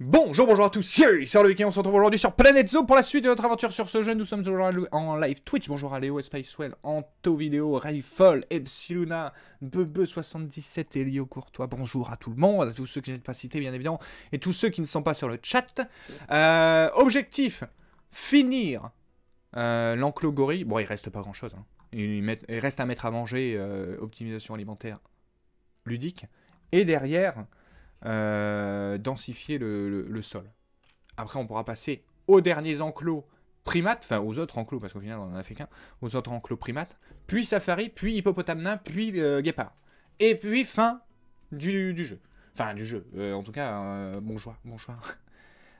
Bonjour à tous, c'est Loué Créa, on se retrouve aujourd'hui sur Planet Zoo pour la suite de notre aventure sur ce jeu. Nous sommes aujourd'hui en live Twitch. Bonjour à Léo SpaceWell, Anto Video, Raifol, Epsiluna, Bebe 77 et Léo Courtois. Bonjour à tout le monde, à tous ceux que je n'ai pas cités bien évidemment, et tous ceux qui ne sont pas sur le chat. Objectif, finir l'enclos gorille. Bon, il reste pas grand chose, hein. Il reste à mettre à manger, optimisation alimentaire ludique. Et derrière... densifier le sol. Après on pourra passer aux derniers enclos primates, enfin aux autres enclos parce qu'au final on en a fait qu'un, aux autres enclos primates, puis safari, puis hippopotame nain, puis guépard. Et puis fin du jeu. Enfin du jeu, en tout cas bon choix.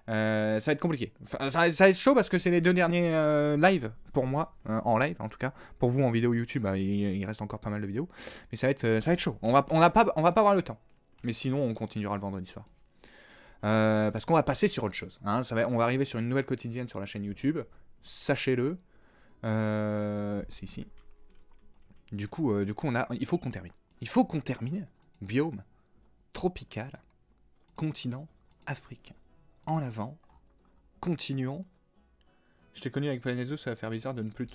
Ça va être compliqué. Enfin, ça va être chaud parce que c'est les deux derniers lives pour moi, en live en tout cas. Pour vous en vidéo YouTube, bah, il reste encore pas mal de vidéos. Mais ça va être chaud, on va pas avoir le temps. Mais sinon, on continuera le vendredi soir. Parce qu'on va passer sur autre chose. Hein. On va arriver sur une nouvelle quotidienne sur la chaîne YouTube. Sachez-le. C'est ici. Du coup il faut qu'on termine. Il faut qu'on termine. Biome tropical. Continent africain. En l'avant. Continuons. Je t'ai connu avec Planet Zoo, ça va faire bizarre de ne plus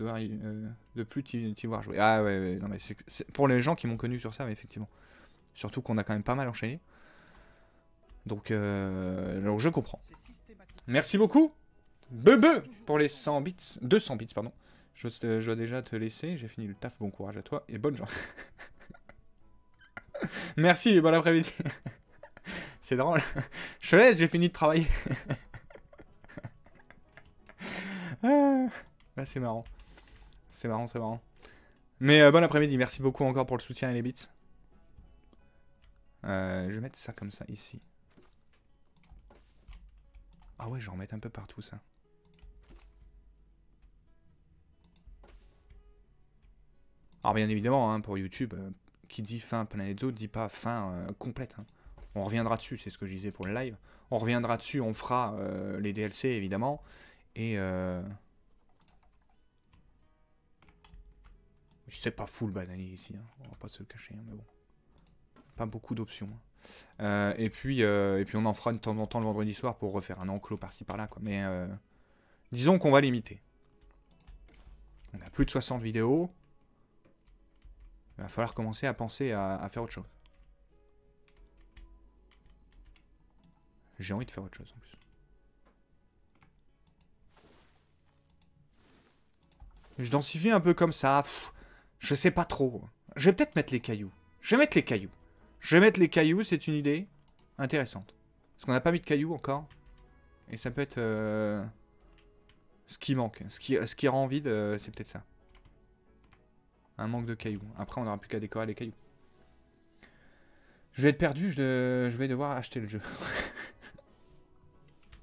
t'y voir jouer. Ah ouais, non, mais c'est pour les gens qui m'ont connu sur ça, mais effectivement. Surtout qu'on a quand même pas mal enchaîné. Donc je comprends. Merci beaucoup, Bebe, pour les 100 bits. 200 bits, pardon. Je dois déjà te laisser. J'ai fini le taf. Bon courage à toi et bonne journée. Merci et bon après-midi. C'est drôle. Je te laisse, j'ai fini de travailler. Bah, c'est marrant. C'est marrant. Mais bon après-midi. Merci beaucoup encore pour le soutien et les bits. Je vais mettre ça comme ça ici. Ah ouais, je vais en mettre un peu partout ça. Alors bien évidemment, hein, pour YouTube, qui dit fin Planet Zoo dit pas fin complète. Hein. On reviendra dessus, c'est ce que je disais pour le live. On reviendra dessus, on fera les DLC évidemment. Et c'est pas fou le bananier ici, hein. On va pas se le cacher, hein, mais bon. Pas beaucoup d'options. Et puis on en fera de temps en temps le vendredi soir pour refaire un enclos par-ci par-là, quoi. Mais disons qu'on va limiter. On a plus de 60 vidéos. Il va falloir commencer à penser à faire autre chose. J'ai envie de faire autre chose en plus. Je densifie un peu comme ça. Pff, je sais pas trop. Je vais peut-être mettre les cailloux. Je vais mettre les cailloux, c'est une idée intéressante. Parce qu'on n'a pas mis de cailloux encore. Et ça peut être... ce qui manque. Ce qui rend vide, c'est peut-être ça. Un manque de cailloux. Après, on n'aura plus qu'à décorer les cailloux. Je vais être perdu, je vais devoir acheter le jeu.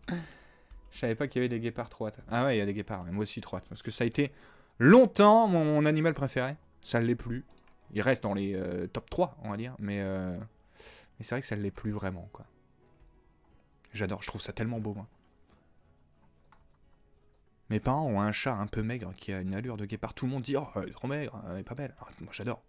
Je savais pas qu'il y avait des guépards troates. Ah ouais, il y a des guépards, moi aussi troates. Parce que ça a été longtemps mon animal préféré. Ça ne l'est plus. Il reste dans les top 3, on va dire, mais c'est vrai que ça ne l'est plus vraiment, quoi. J'adore, je trouve ça tellement beau, moi. Mes parents ont un chat un peu maigre qui a une allure de guépard. Tout le monde dit « Oh, elle est trop maigre, elle est pas belle. » Moi, j'adore.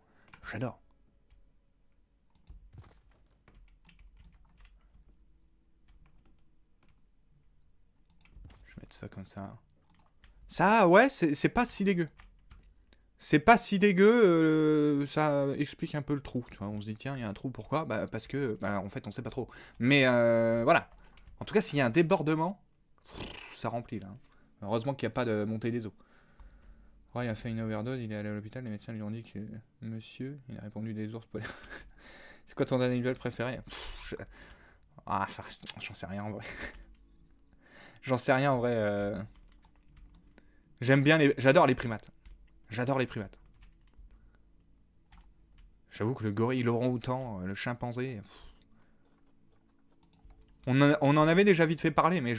Je vais mettre ça comme ça. Ça, ouais, c'est pas si dégueu. C'est pas si dégueu, ça explique un peu le trou, tu vois, on se dit tiens, il y a un trou, pourquoi? Bah parce que, bah en fait on sait pas trop. Mais voilà, en tout cas s'il y a un débordement, ça remplit là. Heureusement qu'il n'y a pas de montée des eaux. Roy a fait une overdose, il est allé à l'hôpital, les médecins lui ont dit que monsieur, il a répondu des ours polaires. C'est quoi ton animal préféré? Ah, j'en sais rien en vrai. J'aime bien les... J'adore les primates. J'avoue que le gorille, l'orang-outan, le chimpanzé... On en avait déjà vite fait parler, mais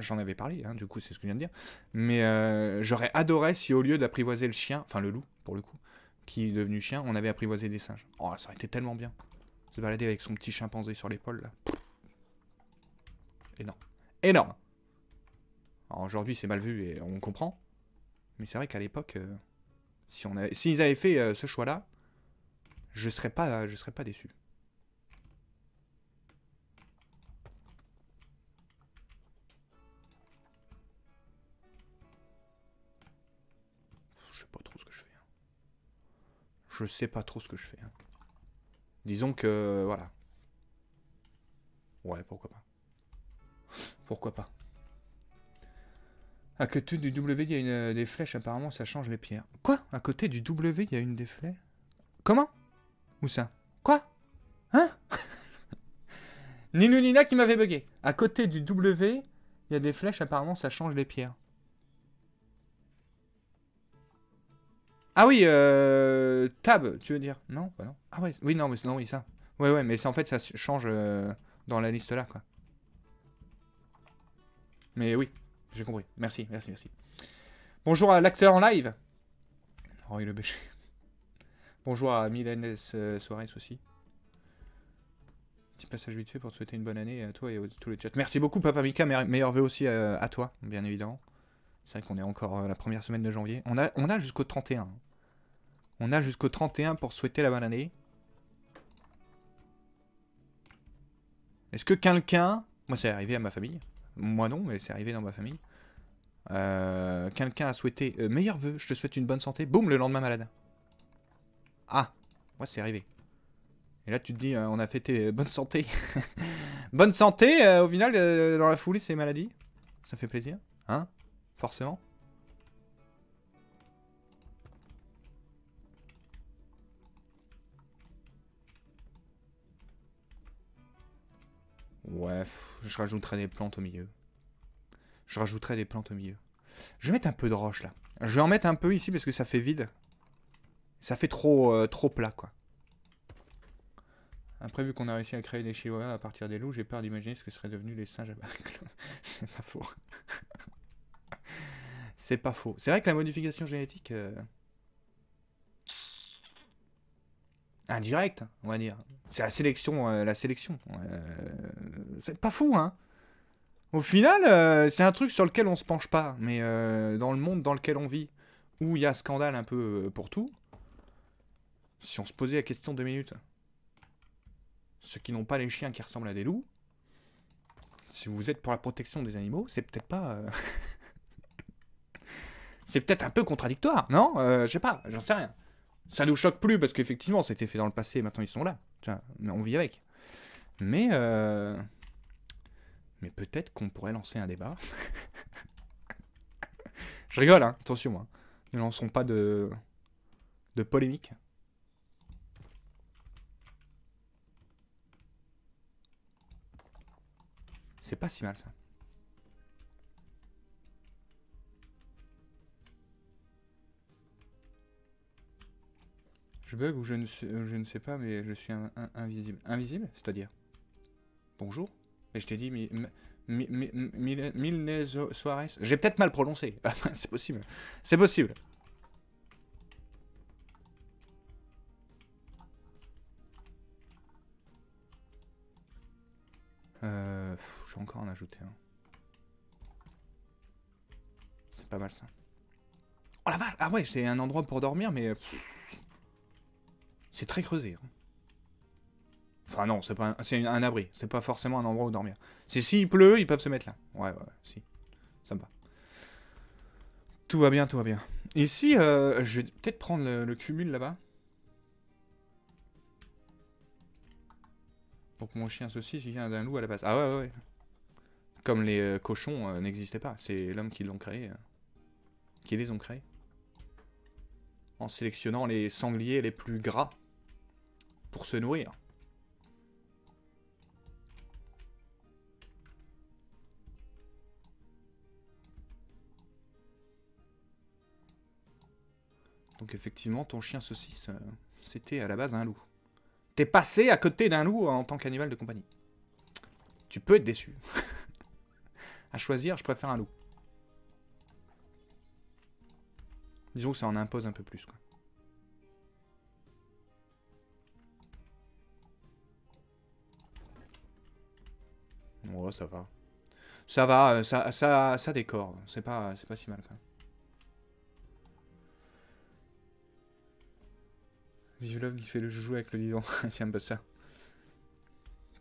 j'en avais parlé, hein, du coup, c'est ce que je viens de dire. Mais j'aurais adoré si au lieu d'apprivoiser le chien, enfin le loup, pour le coup, qui est devenu chien, on avait apprivoisé des singes. Oh, ça aurait été tellement bien. Se balader avec son petit chimpanzé sur l'épaule, là. Énorme. Alors aujourd'hui, c'est mal vu et on comprend. Mais c'est vrai qu'à l'époque, s'ils avaient fait ce choix-là, je serais pas déçu. Je sais pas trop ce que je fais. Je sais pas trop ce que je fais. Disons que... Voilà. Ouais, pourquoi pas. Pourquoi pas. À côté du W, il y a une des flèches. Apparemment, ça change les pierres. Quoi? À côté du W, il y a une des flèches? Comment? Où ça? Quoi? Hein? Ninou Nina qui m'avait bugué. À côté du W, il y a des flèches. Apparemment, ça change les pierres. Ah oui, tab, tu veux dire? Non, voilà. Ah ouais, oui, non, mais non, oui, ça. Ouais, ouais, mais ça, en fait, ça change dans la liste là, quoi. Mais oui, j'ai compris. Merci, merci, merci. Bonjour à l'acteur en live. Oh, il le bêché. Bonjour à Milnezo Soares aussi. Petit passage vite fait pour te souhaiter une bonne année à toi et à tous les chats. Merci beaucoup, Papa Mika. Meilleur vœu aussi à toi, bien évidemment. C'est vrai qu'on est encore la première semaine de janvier. On a jusqu'au 31. On a jusqu'au 31 pour souhaiter la bonne année. Est-ce que quelqu'un... Moi, c'est arrivé à ma famille. Moi non, mais c'est arrivé dans ma famille. Quelqu'un a souhaité... meilleur vœu, je te souhaite une bonne santé. Boum, le lendemain malade. Ah, moi, c'est arrivé. Et là, tu te dis, on a fêté bonne santé. Bonne santé, au final, dans la foulée, c'est maladie. Ça fait plaisir, hein? Forcément. Ouais, je rajouterai des plantes au milieu. Je rajouterai des plantes au milieu. Je vais mettre un peu de roche là. Je vais en mettre un peu ici parce que ça fait vide. Ça fait trop plat quoi. Après, vu qu'on a réussi à créer des chihuahuas à partir des loups, j'ai peur d'imaginer ce que seraient devenus les singes à barbe. C'est pas faux. C'est pas faux. C'est vrai que la modification génétique... Indirecte, on va dire. C'est la sélection. C'est pas fou, hein. Au final, c'est un truc sur lequel on se penche pas. Mais dans le monde dans lequel on vit, où il y a scandale un peu pour tout, si on se posait la question 2 minutes, ceux qui n'ont pas les chiens qui ressemblent à des loups, si vous êtes pour la protection des animaux, c'est peut-être pas... C'est peut-être un peu contradictoire, non? Je sais pas, j'en sais rien. Ça nous choque plus parce qu'effectivement, c'était fait dans le passé et maintenant ils sont là. Tiens, on vit avec. Mais peut-être qu'on pourrait lancer un débat. Je rigole, hein, attention, hein. Ne lançons pas de polémique. C'est pas si mal ça. Je bug ou je ne sais pas, mais je suis invisible. Invisible, c'est-à-dire? Bonjour. Mais je t'ai dit Milnezo Soares. J'ai peut-être mal prononcé. C'est possible. C'est possible. Je vais encore en ajouter un. C'est pas mal ça. Oh la vache! Ah ouais, c'est un endroit pour dormir, mais... C'est très creusé. Hein. Enfin non, c'est pas, c'est un abri. C'est pas forcément un endroit où dormir. C'est s'il pleut, ils peuvent se mettre là. Ouais, ouais, ouais, si. Ça me va. Tout va bien, tout va bien. Ici, je vais peut-être prendre le cumul là-bas. Pour que mon chien ceci vient d'un loup à la base. Ah ouais, ouais, ouais. Comme les cochons n'existaient pas. C'est l'homme qui l'ont créé. Qui les ont créés. En sélectionnant les sangliers les plus gras. Pour se nourrir. Donc effectivement, ton chien saucisse, c'était à la base un loup. T'es passé à côté d'un loup en tant qu'animal de compagnie. Tu peux être déçu. À choisir, je préfère un loup. Disons que ça en impose un peu plus, quoi. Ouais, ça va. Ça va, ça décore. C'est pas si mal, quand même. Vivelove qui fait le joujou avec le vivant. C'est un peu ça.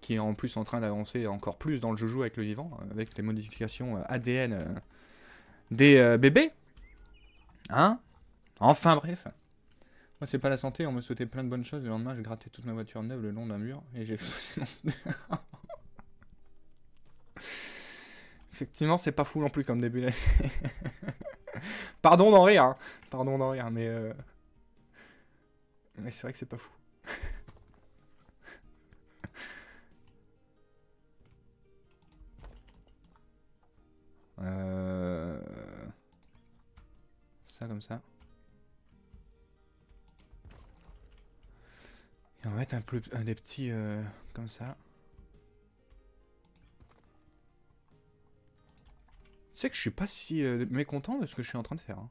Qui est en plus en train d'avancer encore plus dans le joujou avec le vivant. Avec les modifications ADN des bébés. Hein? Enfin bref. Moi c'est pas la santé, on me souhaitait plein de bonnes choses. Le lendemain, j'ai gratté toute ma voiture neuve le long d'un mur et j'ai faussé mon... Effectivement, c'est pas fou non plus comme début d'année. Pardon d'en rire, hein. Pardon d'en rire, mais c'est vrai que c'est pas fou. Ça comme ça. Et on va mettre un des petits comme ça. Tu sais que je suis pas si mécontent de ce que je suis en train de faire. Hein.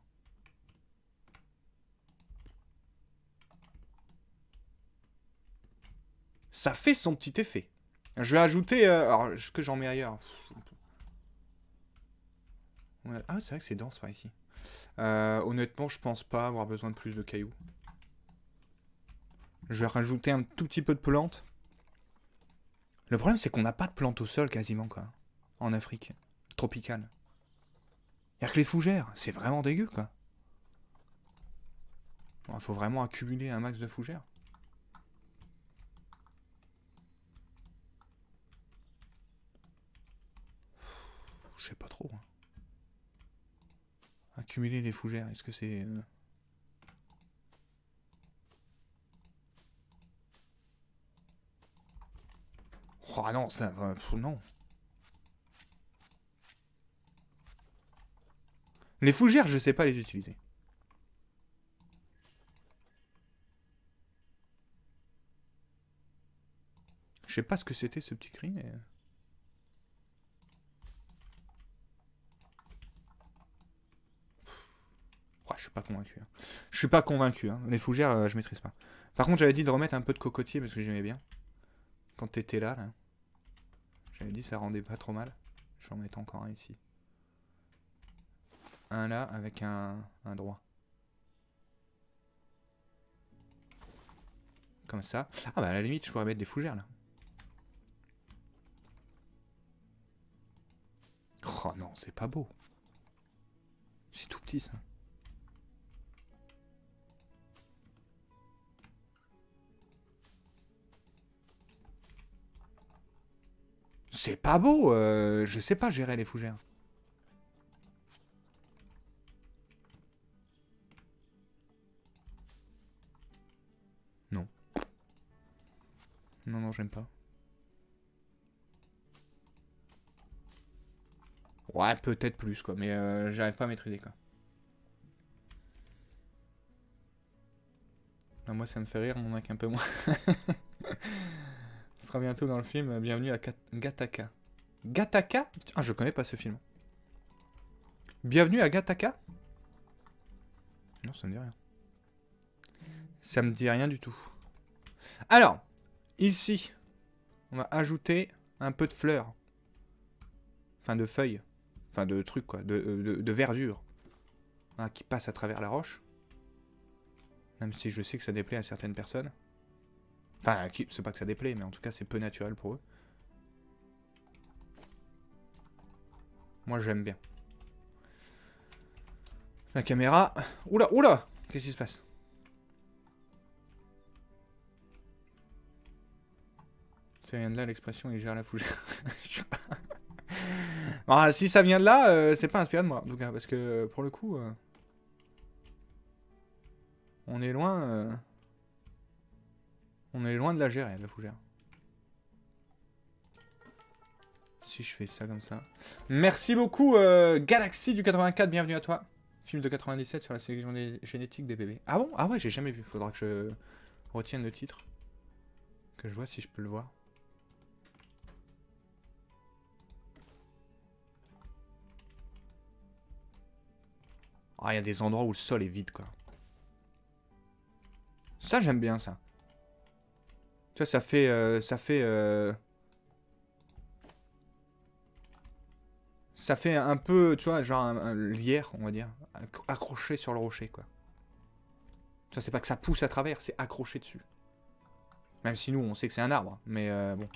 Ça fait son petit effet. Je vais ajouter... alors, ce que j'en mets ailleurs. Ah, c'est vrai que c'est dense par ici. Honnêtement, je pense pas avoir besoin de plus de cailloux. Je vais rajouter un tout petit peu de plantes. Le problème, c'est qu'on n'a pas de plantes au sol quasiment, quoi. En Afrique tropicale. Y'a que les fougères, c'est vraiment dégueu, quoi. Bon, faut vraiment accumuler un max de fougères. Je sais pas trop. Hein. Accumuler les fougères, est-ce que c'est... Oh non, ça... non. Les fougères, je sais pas les utiliser. Je sais pas ce que c'était ce petit cri, mais... Oh, je suis pas convaincu. Hein. Je suis pas convaincu. Hein. Les fougères, je maîtrise pas. Par contre, j'avais dit de remettre un peu de cocotier parce que j'aimais bien. Quand t'étais là, là. J'avais dit ça rendait pas trop mal. Je vais en mettre encore un ici. Un là avec un droit. Comme ça. Ah bah à la limite je pourrais mettre des fougères là. Oh non c'est pas beau. C'est tout petit ça. C'est pas beau, je sais pas gérer les fougères. Non, non, j'aime pas. Ouais, peut-être plus, quoi. Mais j'arrive pas à maîtriser, quoi. Non, moi, ça me fait rire, mon mec, un peu moins. On sera bientôt dans le film. Bienvenue à Gattaca. Gattaca ? Ah, je connais pas ce film. Bienvenue à Gattaca ? Non, ça me dit rien. Ça me dit rien du tout. Alors... Ici, on va ajouter un peu de fleurs. Enfin, de feuilles. Enfin, de trucs, quoi. De verdure. Hein, qui passe à travers la roche. Même si je sais que ça déplaît à certaines personnes. Enfin, c'est pas que ça déplaît, mais en tout cas, c'est peu naturel pour eux. Moi, j'aime bien. La caméra... Oula, oula! Qu'est-ce qui se passe ? Ça vient de là l'expression il gère la fougère. Je sais pas. Alors, si ça vient de là, c'est pas inspiré de moi. En tout cas, parce que pour le coup, on est loin. On est loin de la gérer, la fougère. Si je fais ça comme ça. Merci beaucoup, Galaxy du 84, bienvenue à toi. Film de 97 sur la sélection génétique des bébés. Ah bon? Ah ouais, j'ai jamais vu. Faudra que je retienne le titre. Que je vois si je peux le voir. Ah, il y a des endroits où le sol est vide, quoi. Ça, j'aime bien, ça. Tu vois, ça fait... Ça fait un peu, tu vois, genre un lierre, on va dire. Accroché sur le rocher, quoi. Tu vois, c'est pas que ça pousse à travers, c'est accroché dessus. Même si nous, on sait que c'est un arbre, mais bon.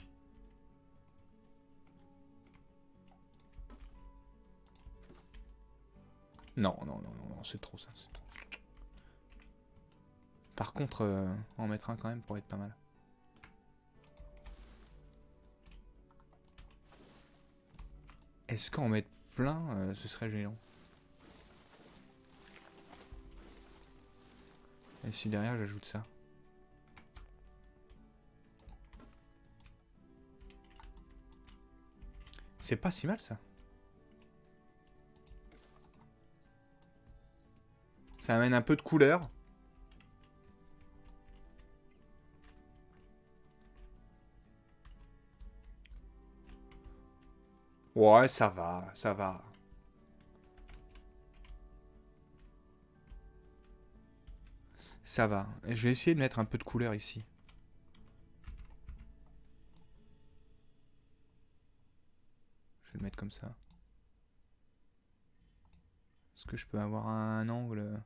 Non, non, non, non, non, c'est trop ça, c'est trop. Par contre, en mettre un quand même pour être pas mal. Est-ce qu'en mettre plein, ce serait gênant? Et si derrière j'ajoute ça? C'est pas si mal ça. Ça amène un peu de couleur. Ouais, ça va, ça va. Ça va. Je vais essayer de mettre un peu de couleur ici. Je vais le mettre comme ça. Est-ce que je peux avoir un angle?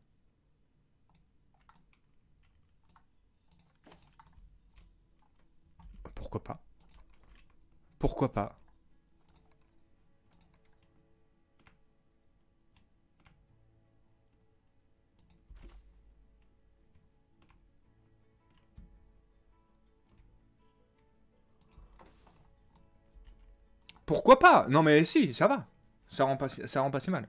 Pourquoi pas? Pourquoi pas? Pourquoi pas? Non mais si, ça va. Ça rend pas si mal.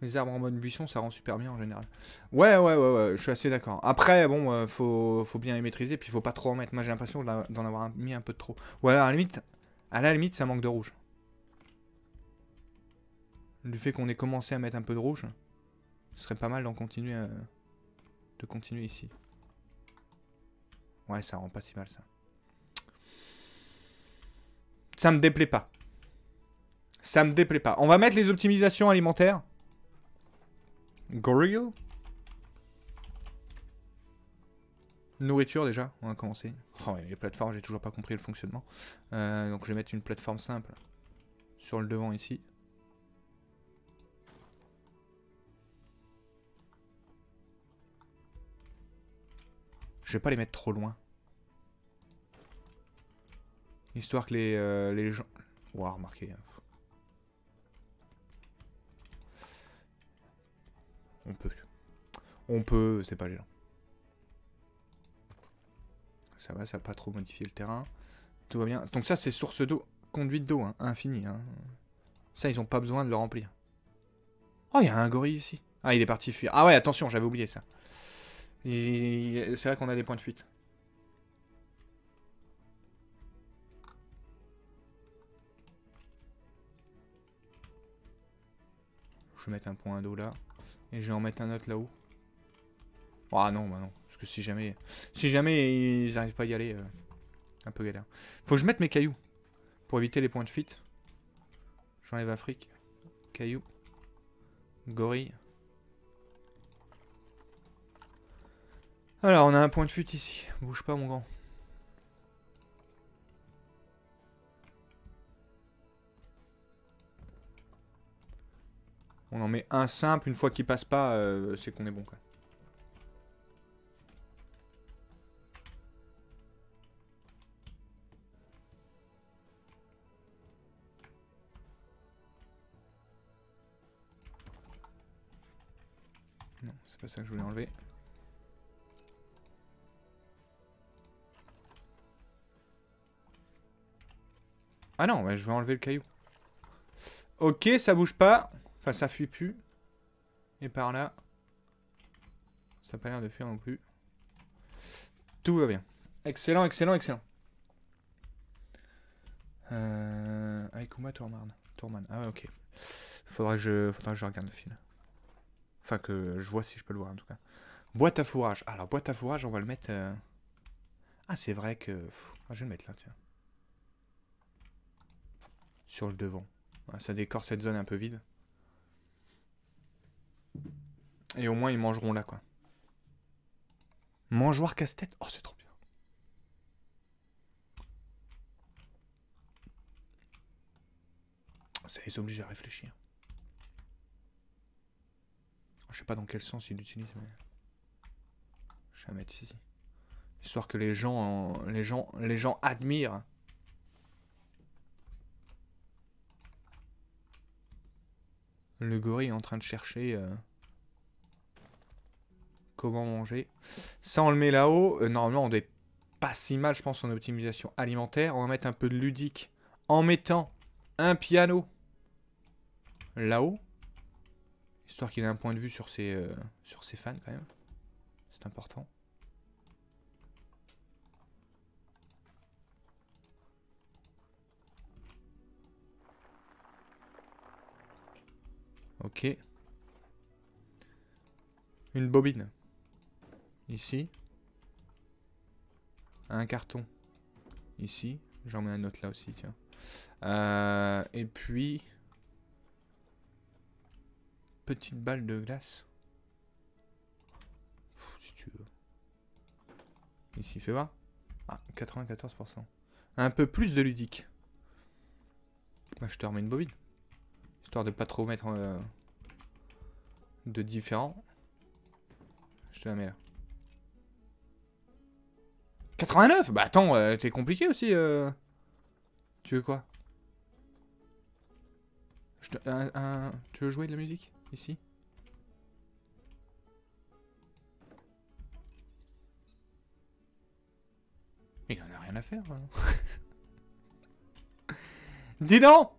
Les arbres en mode buisson, ça rend super bien en général. Ouais, je suis assez d'accord. Après, bon, faut bien les maîtriser, puis faut pas trop en mettre. Moi, j'ai l'impression d'en avoir mis un peu de trop. Ou alors, à la limite, ça manque de rouge. Du fait qu'on ait commencé à mettre un peu de rouge, ce serait pas mal d'en continuer, de continuer ici. Ouais, ça rend pas si mal, ça. Ça me déplaît pas. Ça me déplaît pas. On va mettre les optimisations alimentaires. Gorille. Nourriture déjà. On va commencer. Oh, les plateformes, j'ai toujours pas compris le fonctionnement. Donc je vais mettre une plateforme simple sur le devant ici. Je vais pas les mettre trop loin. Histoire que les gens... Ouah, remarquez. On peut, c'est pas gênant. Ça va, ça n'a pas trop modifié le terrain. Tout va bien. Donc ça, c'est source d'eau, conduite d'eau, hein, infinie. Hein. Ça, ils n'ont pas besoin de le remplir. Oh, il y a un gorille ici. Ah, il est parti fuir. Ah ouais, attention, j'avais oublié ça. C'est vrai qu'on a des points de fuite. Je vais mettre un point d'eau là. Et je vais en mettre un autre là-haut. Ah non, bah non. Parce que si jamais ils n'arrivent pas à y aller, un peu galère. Faut que je mette mes cailloux. Pour éviter les points de fuite. J'enlève Afrique. Cailloux. Gorille. Alors, on a un point de fuite ici. Bouge pas, mon grand. On en met un simple, une fois qu'il passe pas, c'est qu'on est bon quoi. Non, c'est pas ça que je voulais enlever. Ah non, bah, je vais enlever le caillou. Ok, ça bouge pas. Enfin, ça fuit plus. Et par là, ça n'a pas l'air de fuir non plus. Tout va bien. Excellent, excellent, excellent. Aïkouma, Tourman. Ah ouais, ok. Faudra que je regarde le film. Enfin, que je vois si je peux le voir en tout cas. Boîte à fourrage. Alors, boîte à fourrage, on va le mettre... Ah, c'est vrai que... je vais le mettre là, tiens. Sur le devant. Ça décore cette zone un peu vide. Et au moins ils mangeront là quoi. Mangeoire casse-tête. Oh c'est trop bien. Ça les oblige à réfléchir. Je sais pas dans quel sens ils l'utilisent mais... Je vais la mettre ici. Histoire que les gens admirent. Le gorille est en train de chercher... comment manger. Ça, on le met là-haut. Normalement, on n'est pas si mal, je pense, en optimisation alimentaire. On va mettre un peu de ludique en mettant un piano là-haut. Histoire qu'il ait un point de vue sur ses fans, quand même. C'est important. Ok. Une bobine. Ici. Un carton. Ici. J'en mets un autre là aussi, tiens. Et puis... Petite balle de glace. Pff, si tu veux. Ici, fais voir. Ah, 94%. Un peu plus de ludique. Bah, je te remets une bobine. Histoire de pas trop mettre de différents. Je te la mets là. 89 ? Bah attends, t'es compliqué aussi. Tu veux quoi ? Tu veux jouer de la musique ? Ici ? Il en a rien à faire. Dis donc !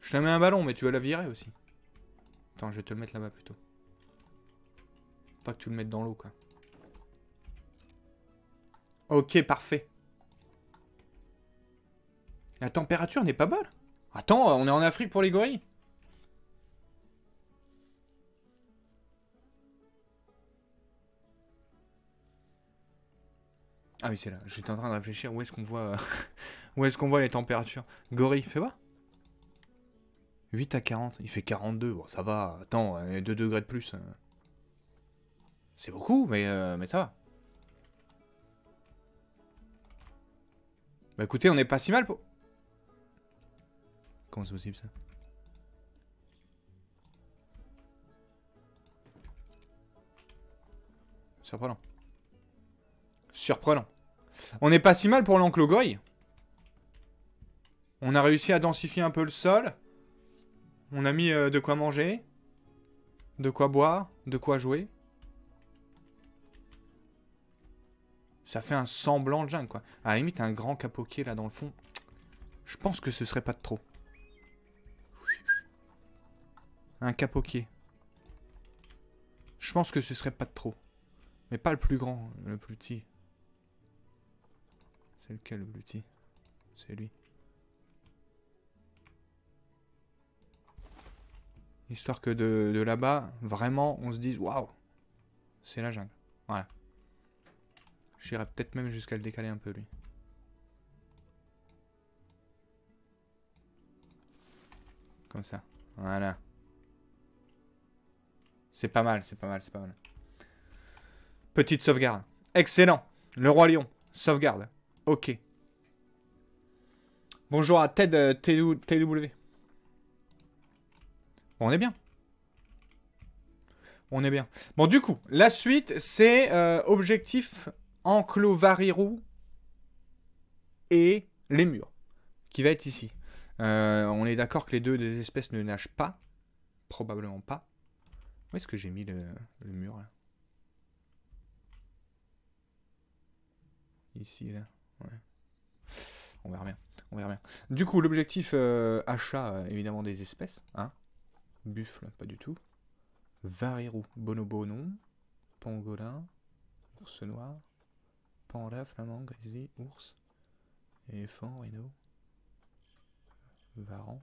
Je te mets un ballon, mais tu vas la virer aussi. Attends, je vais te le mettre là-bas plutôt. Pas que tu le mettes dans l'eau, quoi. Ok, parfait. La température n'est pas bonne. Attends, on est en Afrique pour les gorilles. Ah oui, c'est là. J'étais en train de réfléchir où est-ce qu'on voit, où est-ce qu'on voit les températures. Gorille, fais voir. 8 à 40, il fait 42, bon ça va, attends, 2 degrés de plus. C'est beaucoup, mais ça va. Bah écoutez, on n'est pas si mal pour... Comment c'est possible ça? Surprenant. Surprenant. On n'est pas si mal pour l'enclos gorille. On a réussi à densifier un peu le sol. On a mis de quoi manger, de quoi boire, de quoi jouer. Ça fait un semblant de jungle, quoi. À la limite, un grand capoquier, là, dans le fond. Je pense que ce serait pas de trop. Un capoquier. Je pense que ce serait pas de trop. Mais pas le plus grand, le plus petit. C'est lequel, le plus petit? C'est lui. Histoire que de là-bas, vraiment, on se dise, waouh, c'est la jungle. Voilà. J'irai peut-être même jusqu'à le décaler un peu, lui. Comme ça. Voilà. C'est pas mal, c'est pas mal, c'est pas mal. Petite sauvegarde. Excellent. Le roi lion. Sauvegarde. Ok. Bonjour à Ted TW. Bon, on est bien. On est bien. Bon, du coup, la suite, c'est objectif enclos Vari Roux et les murs, qui va être ici. On est d'accord que les deux des espèces ne nagent pas. Probablement pas. Où est-ce que j'ai mis le mur là? Ici, là. Ouais. On verra bien. On verra bien. Du coup, l'objectif achat, évidemment, des espèces. Hein. Buffle, pas du tout. Vari Roux, bonobo non. Pangolin, ours noir, panda, flamand, grizzly, ours, éléphant, rhino, varan,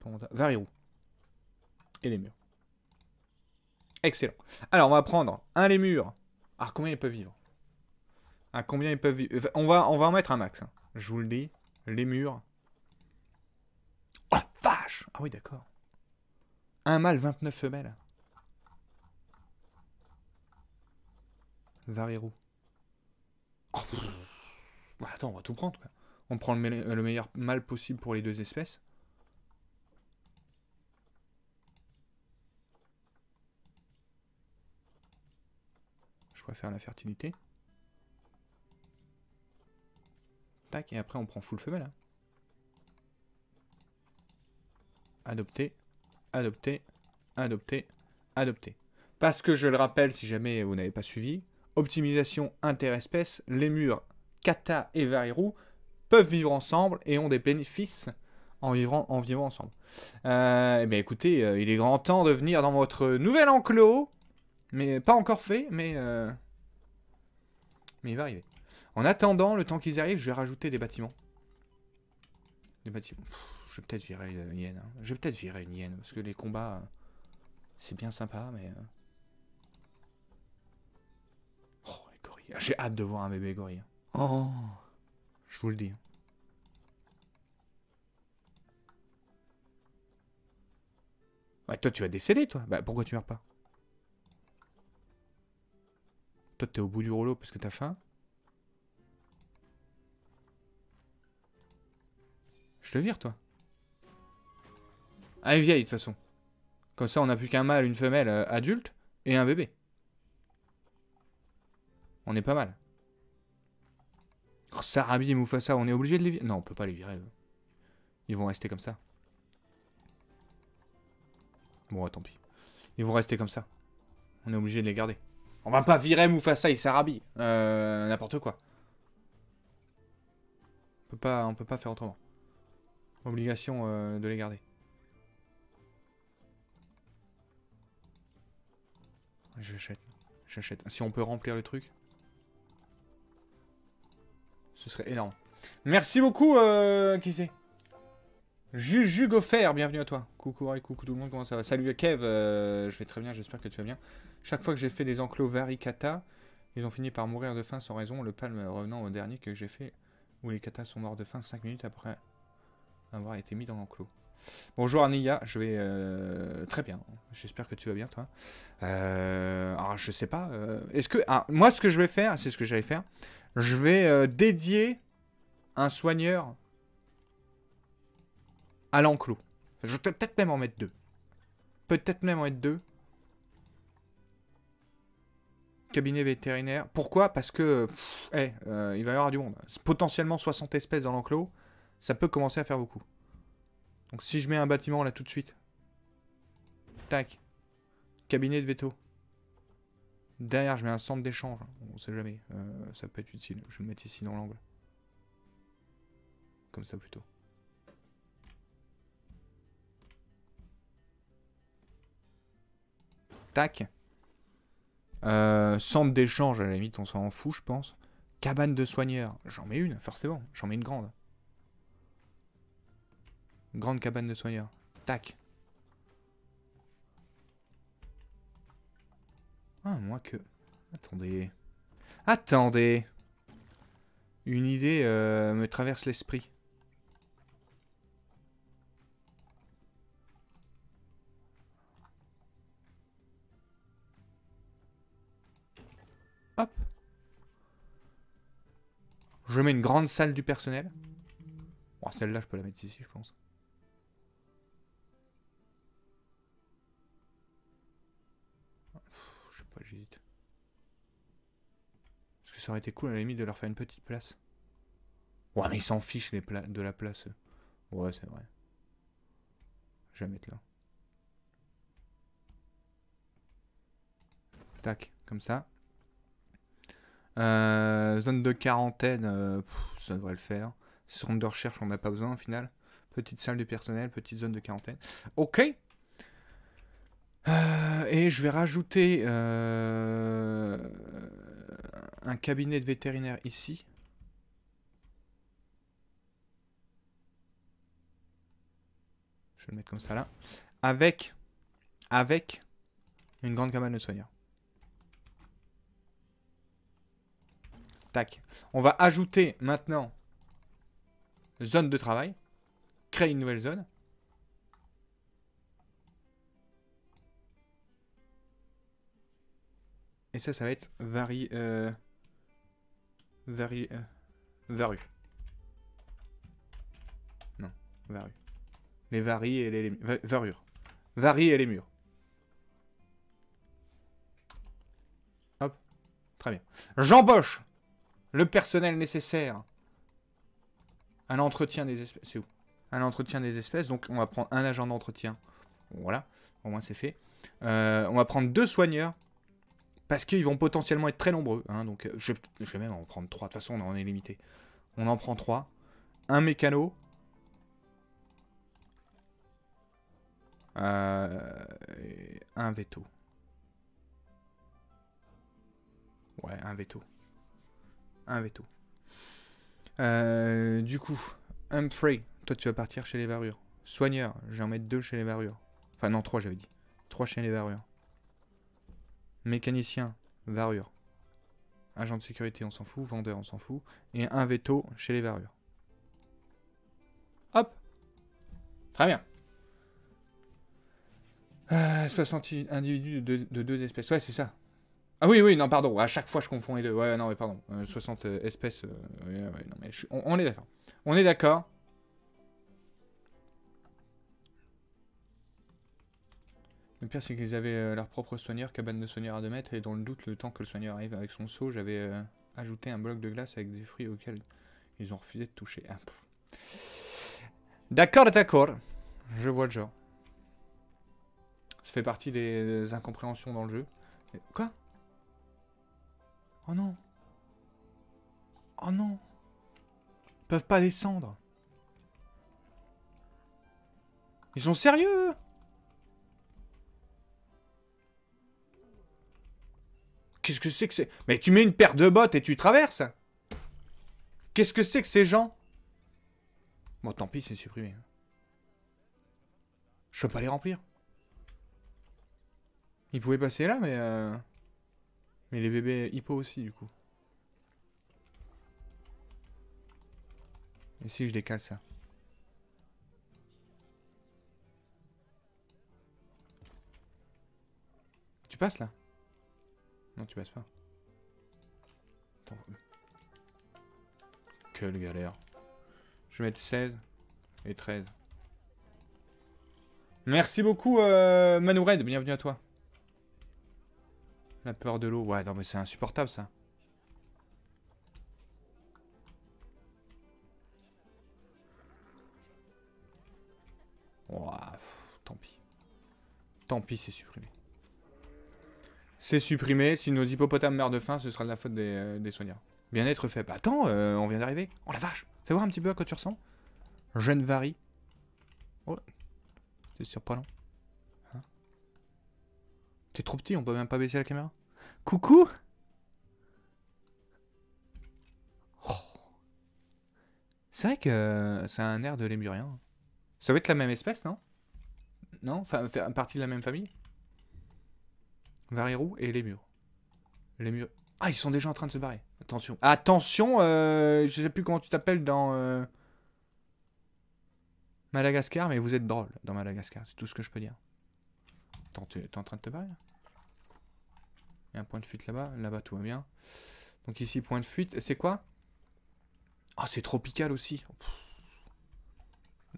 panda, Vari Roux. Et les murs. Excellent. Alors on va prendre un lémur. Ah, combien ils peuvent vivre? À combien ils peuvent vivre? On va en mettre un max. Hein. Je vous le dis. Lémur. Oh la vache! Ah oui, d'accord. Un mâle, 29 femelles. Vari Roux. Oh, bah attends, on va tout prendre, quoi. On prend le meilleur mâle possible pour les deux espèces. Je préfère la fertilité. Tac, et après on prend full femelle. Hein. Adopter. adopter, adopter, adopter. Parce que je le rappelle, si jamais vous n'avez pas suivi, optimisation interespèces, les murs Catta et Vari Roux peuvent vivre ensemble et ont des bénéfices en vivant ensemble. Eh bien écoutez, il est grand temps de venir dans votre nouvel enclos, mais pas encore fait, mais il va arriver. En attendant, le temps qu'ils arrivent, je vais rajouter des bâtiments. Des bâtiments. Je vais peut-être virer une hyène. Hein. Je vais peut-être virer une hyène, parce que les combats, c'est bien sympa, mais... Oh, les gorilles. J'ai hâte de voir un bébé gorille. Oh, je vous le dis. Ouais, toi, tu vas décéder, toi. Bah, pourquoi tu meurs pas? Toi, t'es au bout du rouleau parce que t'as faim. Je te vire, toi. Ah, elle est vieille, de toute façon. Comme ça, on n'a plus qu'un mâle, une femelle adulte et un bébé. On est pas mal. Oh, Sarabi et Mufasa, on est obligé de les virer. Non, on peut pas les virer. Ils vont rester comme ça. Bon, tant pis. Ils vont rester comme ça. On est obligé de les garder. On va pas virer Mufasa et Sarabi. N'importe quoi. On peut pas faire autrement. Obligation de les garder. J'achète. Si on peut remplir le truc, ce serait énorme. Merci beaucoup, qui c'est? Juju Gofer, bienvenue à toi. Coucou, coucou tout le monde, comment ça va? Salut Kev, je vais très bien, j'espère que tu vas bien. Chaque fois que j'ai fait des enclos Vari Catta, ils ont fini par mourir de faim sans raison. Le palme revenant au dernier que j'ai fait, où les Cattas sont morts de faim 5 minutes après avoir été mis dans l'enclos. Bonjour Aniya, je vais très bien. J'espère que tu vas bien, toi. Alors, je sais pas. Est-ce que... Ah, moi, ce que je vais faire, c'est ce que j'allais faire. Je vais dédier un soigneur à l'enclos. Je vais peut-être même en mettre deux. Peut-être même en mettre deux. Cabinet vétérinaire. Pourquoi? Parce que... il va y avoir du monde. Potentiellement 60 espèces dans l'enclos. Ça peut commencer à faire beaucoup. Donc si je mets un bâtiment là tout de suite. Tac. Cabinet de veto. Derrière, je mets un centre d'échange. On sait jamais. Ça peut être utile. Je vais le mettre ici dans l'angle. Comme ça plutôt. Tac. Centre d'échange, à la limite, on s'en fout, je pense. Cabane de soigneurs. J'en mets une, forcément. J'en mets une grande. Grande cabane de soigneurs. Tac. Ah, moins que... Attendez. Attendez. Une idée me traverse l'esprit. Hop. Je mets une grande salle du personnel. Oh, celle-là, je peux la mettre ici, je pense. Je sais pas, j'hésite. Parce que ça aurait été cool à la limite de leur faire une petite place. Ouais, mais ils s'en fichent de la place. Ouais, c'est vrai. Je vais mettre là. Tac, comme ça. Zone de quarantaine, ça devrait le faire. Centre de recherche, on n'a pas besoin au final. Petite salle du personnel, petite zone de quarantaine. Ok. Et je vais rajouter un cabinet de vétérinaire ici. Je vais le mettre comme ça là. Avec une grande cabane de soigneurs. Tac. On va ajouter maintenant zone de travail. Créer une nouvelle zone. Et ça va être Varu. Les Vari et les Varures. Vari et les murs. Hop. Très bien. J'embauche le personnel nécessaire à l'entretien des espèces. C'est où? À l'entretien des espèces. Donc on va prendre un agent d'entretien. Voilà, au moins c'est fait. On va prendre 2 soigneurs. Parce qu'ils vont potentiellement être très nombreux. Hein, donc je vais même en prendre 3. De toute façon, on en est limité. On en prend 3. Un mécano. Un veto. Ouais, un veto. Un veto. Du coup, Humphrey, toi tu vas partir chez les varures. Soigneur, je vais en mettre 2 chez les varures. Enfin non, 3 j'avais dit. 3 chez les varures. Mécanicien, varure. Agent de sécurité, on s'en fout. Vendeur, on s'en fout. Et un veto chez les varures. Hop. Très bien. 60 individus de 2 espèces. Ouais, c'est ça. Ah oui, oui, non, pardon. À chaque fois, je confonds les deux. Ouais, non, mais pardon. 60 espèces. Ouais, non, mais on est d'accord. On est d'accord. Le pire, c'est qu'ils avaient leur propre soigneur, cabane de soigneur à 2 mètres, et dans le doute, le temps que le soigneur arrive avec son seau, j'avais ajouté un bloc de glace avec des fruits auxquels ils ont refusé de toucher. Ah, d'accord, d'accord. Je vois le genre. Ça fait partie des incompréhensions dans le jeu. Mais, quoi? Oh non. Oh non. Ils peuvent pas descendre. Ils sont sérieux? Qu'est-ce que c'est que c'est? Mais tu mets une paire de bottes et tu traverses? Qu'est-ce que c'est que ces gens? Bon, tant pis, c'est supprimé. Je peux pas les remplir. Ils pouvaient passer là, mais... Mais les bébés hippo aussi, du coup. Et si je décale ça? Tu passes là? Non, tu passes pas. Attends. Quelle galère. Je vais mettre 16 et 13. Merci beaucoup, Manoured. Bienvenue à toi. La peur de l'eau. Ouais, non, mais c'est insupportable, ça. Ouah, pff, tant pis. Tant pis, c'est supprimé. C'est supprimé. Si nos hippopotames meurent de faim, ce sera de la faute des soigneurs. Bien-être fait. Bah attends, on vient d'arriver. Oh la vache. Fais voir un petit peu à quoi tu ressembles. Jeune Vari. Oh. C'est surprenant. Hein, t'es trop petit, on peut même pas baisser la caméra. Coucou. Oh. C'est vrai que ça a un air de lémurien. Ça va être la même espèce, non? Non? Enfin, faire partie de la même famille? Vari Roux et Lémur. Lémur. Ah, ils sont déjà en train de se barrer. Attention. Attention, je sais plus comment tu t'appelles dans Madagascar, mais vous êtes drôle dans Madagascar. C'est tout ce que je peux dire. Attends, tu es en train de te barrer? Il y a un point de fuite là-bas. Là-bas, tout va bien. Donc ici, point de fuite. C'est quoi? Ah, oh, c'est tropical aussi.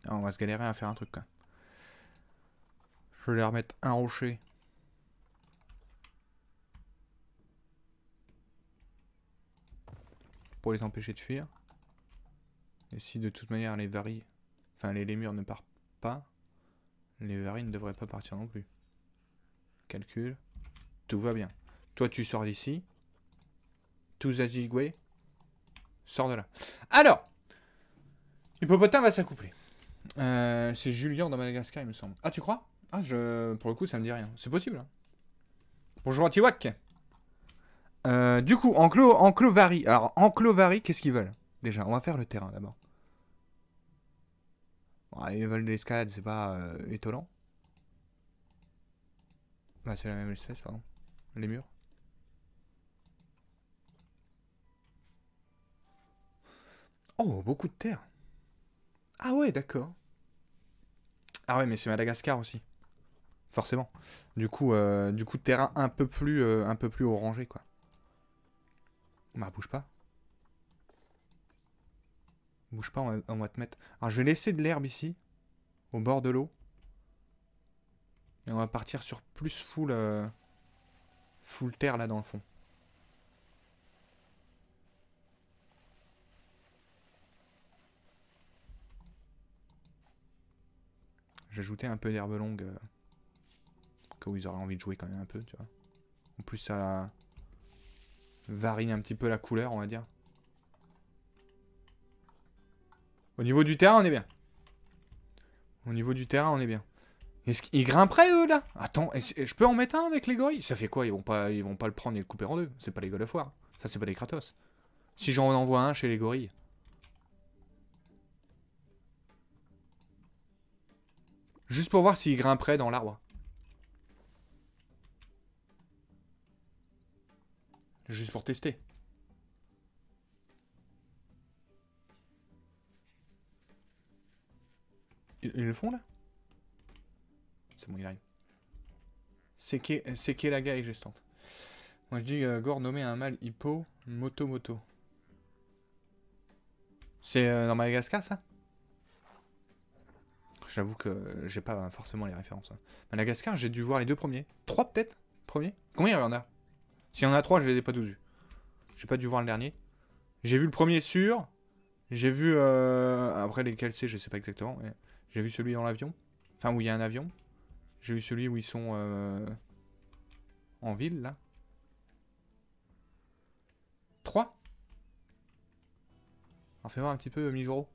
Non, on va se galérer à faire un truc, quoi. Je vais leur mettre un rocher. Pour les empêcher de fuir. Et si de toute manière les varis, enfin les lémurs ne partent pas, les varis ne devraient pas partir non plus. Calcul, tout va bien. Toi tu sors d'ici. Touzazigwe, sors de là. Alors, hippopotame va s'accoupler. C'est Julien dans Madagascar, il me semble. Ah, tu crois? Ah, pour le coup ça me dit rien. C'est possible. Hein. Bonjour Antiwak. Du coup, enclos Vari. Alors, enclos Vari, qu'est-ce qu'ils veulent? Déjà, on va faire le terrain d'abord. Bon, ils veulent de l'escalade, c'est pas étonnant. Bah, c'est la même espèce, pardon. Les murs. Oh, beaucoup de terre. Ah ouais, d'accord. Ah ouais, mais c'est Madagascar aussi. Forcément. Du coup terrain un peu plus orangé, quoi. Bah, bouge pas. Bouge pas, on va te mettre... Alors, je vais laisser de l'herbe ici, au bord de l'eau. Et on va partir sur plus full terre, là, dans le fond. J'ai ajouté un peu d'herbe longue cas où ils auraient envie de jouer quand même un peu, tu vois. En plus, ça varie un petit peu la couleur, on va dire. Au niveau du terrain, on est bien. Au niveau du terrain, on est bien. Est-ce qu'ils grimperaient, eux, là? Attends, je peux en mettre un avec les gorilles? Ça fait quoi? Ils vont pas le prendre et le couper en deux. C'est pas les God of War. Ça, c'est pas les Kratos. Si j'en envoie un chez les gorilles. Juste pour voir s'ils grimperaient dans l'arbre. Juste pour tester. Ils le font là? C'est bon, il arrive. C'est la guerre gestante. Moi je dis Gore nommé un mâle hippo moto. C'est dans Madagascar ça? J'avoue que j'ai pas forcément les références. Hein. Madagascar, j'ai dû voir les deux premiers. Trois peut-être? Premier? Combien il y en a? S'il y en a trois, je les ai pas tous vus. J'ai pas dû voir le dernier. J'ai vu le premier sûr. J'ai vu après lesquels c'est, je sais pas exactement. Mais... j'ai vu celui dans l'avion. Enfin, où il y a un avion. J'ai vu celui où ils sont en ville, là. 3. On fait voir un petit peu Mijoro.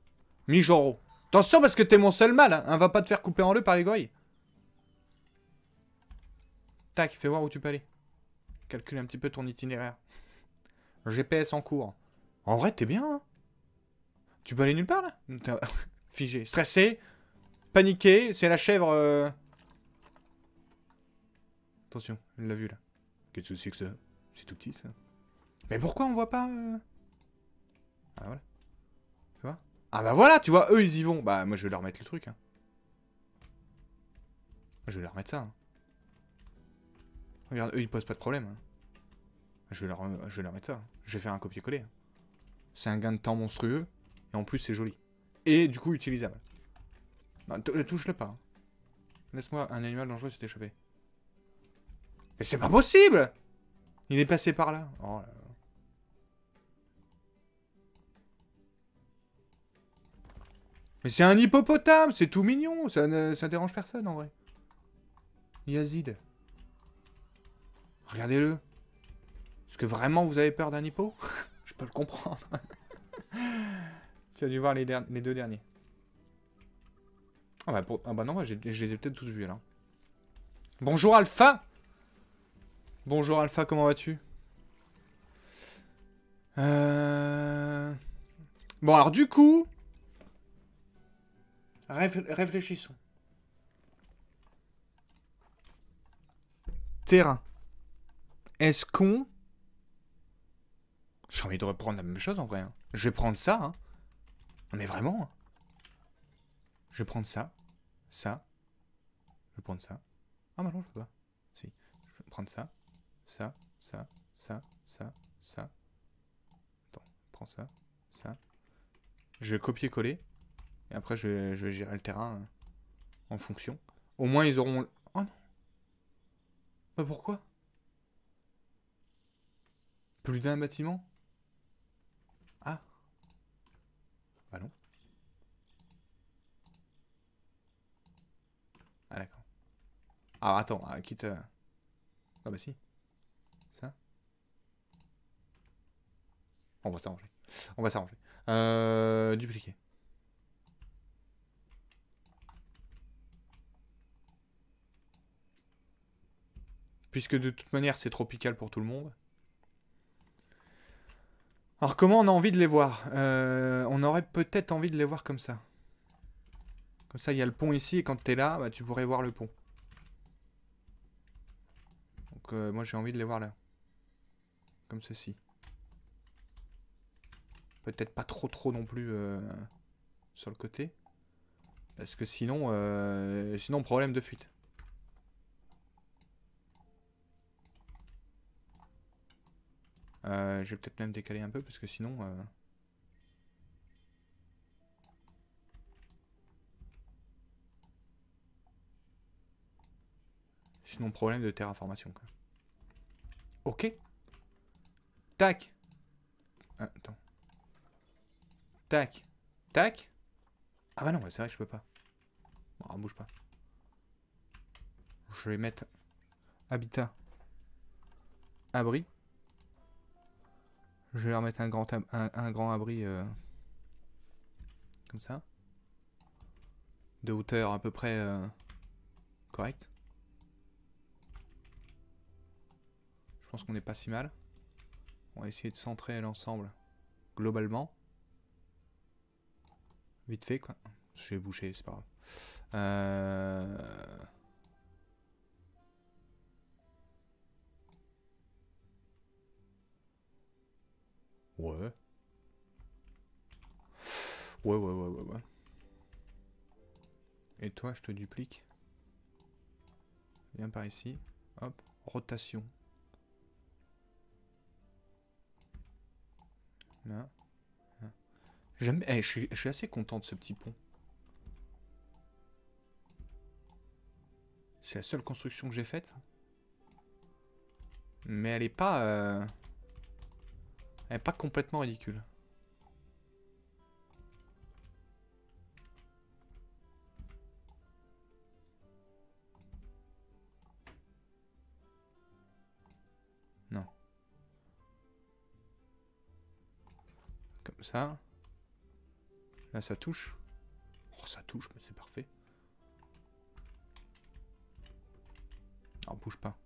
Mijoro. Attention parce que t'es mon seul mal. Hein. Va pas te faire couper en deux par les gorilles. Tac, fais voir où tu peux aller. Calcule un petit peu ton itinéraire. GPS en cours. En vrai, t'es bien, hein. Tu peux aller nulle part, là. Figé, stressé, paniqué, c'est la chèvre. Attention, il l'a vu là. Qu'est-ce que c'est que ça? C'est tout petit ça. Mais pourquoi on voit pas Ah voilà. Tu vois? Ah bah voilà, tu vois, eux ils y vont. Bah moi je vais leur mettre le truc. Hein. Je vais leur mettre ça. Hein. Regarde, eux ils posent pas de problème. Hein. Je vais leur mettre ça. Hein. Je vais faire un copier-coller. Hein. C'est un gain de temps monstrueux. Et en plus c'est joli. Et du coup utilisable. Non, touche-le pas. Laisse-moi un animal dangereux s'est échappé. Mais c'est pas possible! Il est passé par là. Oh là là. Mais c'est un hippopotame, c'est tout mignon. Ça dérange personne en vrai. Yazid. Regardez-le. Est-ce que vraiment vous avez peur d'un hippo? Je peux le comprendre. Tu as dû voir les deux derniers. Ah bah, non, je les ai peut-être tous vus là. Bonjour Alpha. Bonjour Alpha, comment vas-tu? Bon alors du coup... Réfléchissons. Terrain. Est-ce qu'on... J'ai envie de reprendre la même chose en vrai. Hein. Je vais prendre ça. Hein. Mais vraiment, je vais prendre ça, ça, je vais prendre ça. Ah bah non, je peux pas. Si, je vais prendre ça, ça, ça, ça, ça, ça. Attends, prends ça, ça. Je vais copier-coller et après je vais gérer le terrain en fonction. Au moins ils auront. Oh non. Bah pourquoi? Plus d'un bâtiment? Ah. Bah non. Ah d'accord. Ah attends, quitte... Ah bah si. Ça. On va s'arranger. On va s'arranger. Dupliquer. Puisque de toute manière c'est tropical pour tout le monde. Alors comment on a envie de les voir? On aurait peut-être envie de les voir comme ça. Comme ça, il y a le pont ici, et quand t'es là, bah, tu pourrais voir le pont. Donc moi j'ai envie de les voir là. Comme ceci. Peut-être pas trop non plus sur le côté. Parce que sinon, problème de fuite. Je vais peut-être même décaler un peu parce que sinon... Sinon problème de terraformation quoi. Ok. Tac. Attends. Tac. Tac. Ah bah non, c'est vrai que je peux pas. Bon, bouge pas. Je vais mettre Habitat. Abri. Je vais leur mettre un grand abri comme ça. De hauteur à peu près correcte. Je pense qu'on n'est pas si mal. On va essayer de centrer l'ensemble globalement. Vite fait quoi. Je vais boucher, c'est pas grave. Ouais. Et toi, je te duplique. Viens par ici. Hop, rotation. Là. J'aime. Eh, je suis assez content de ce petit pont. C'est la seule construction que j'ai faite. Mais elle est pas... Elle n'est pas complètement ridicule. Non. Comme ça. Là, ça touche. Oh, ça touche, mais c'est parfait. Alors, bouge pas.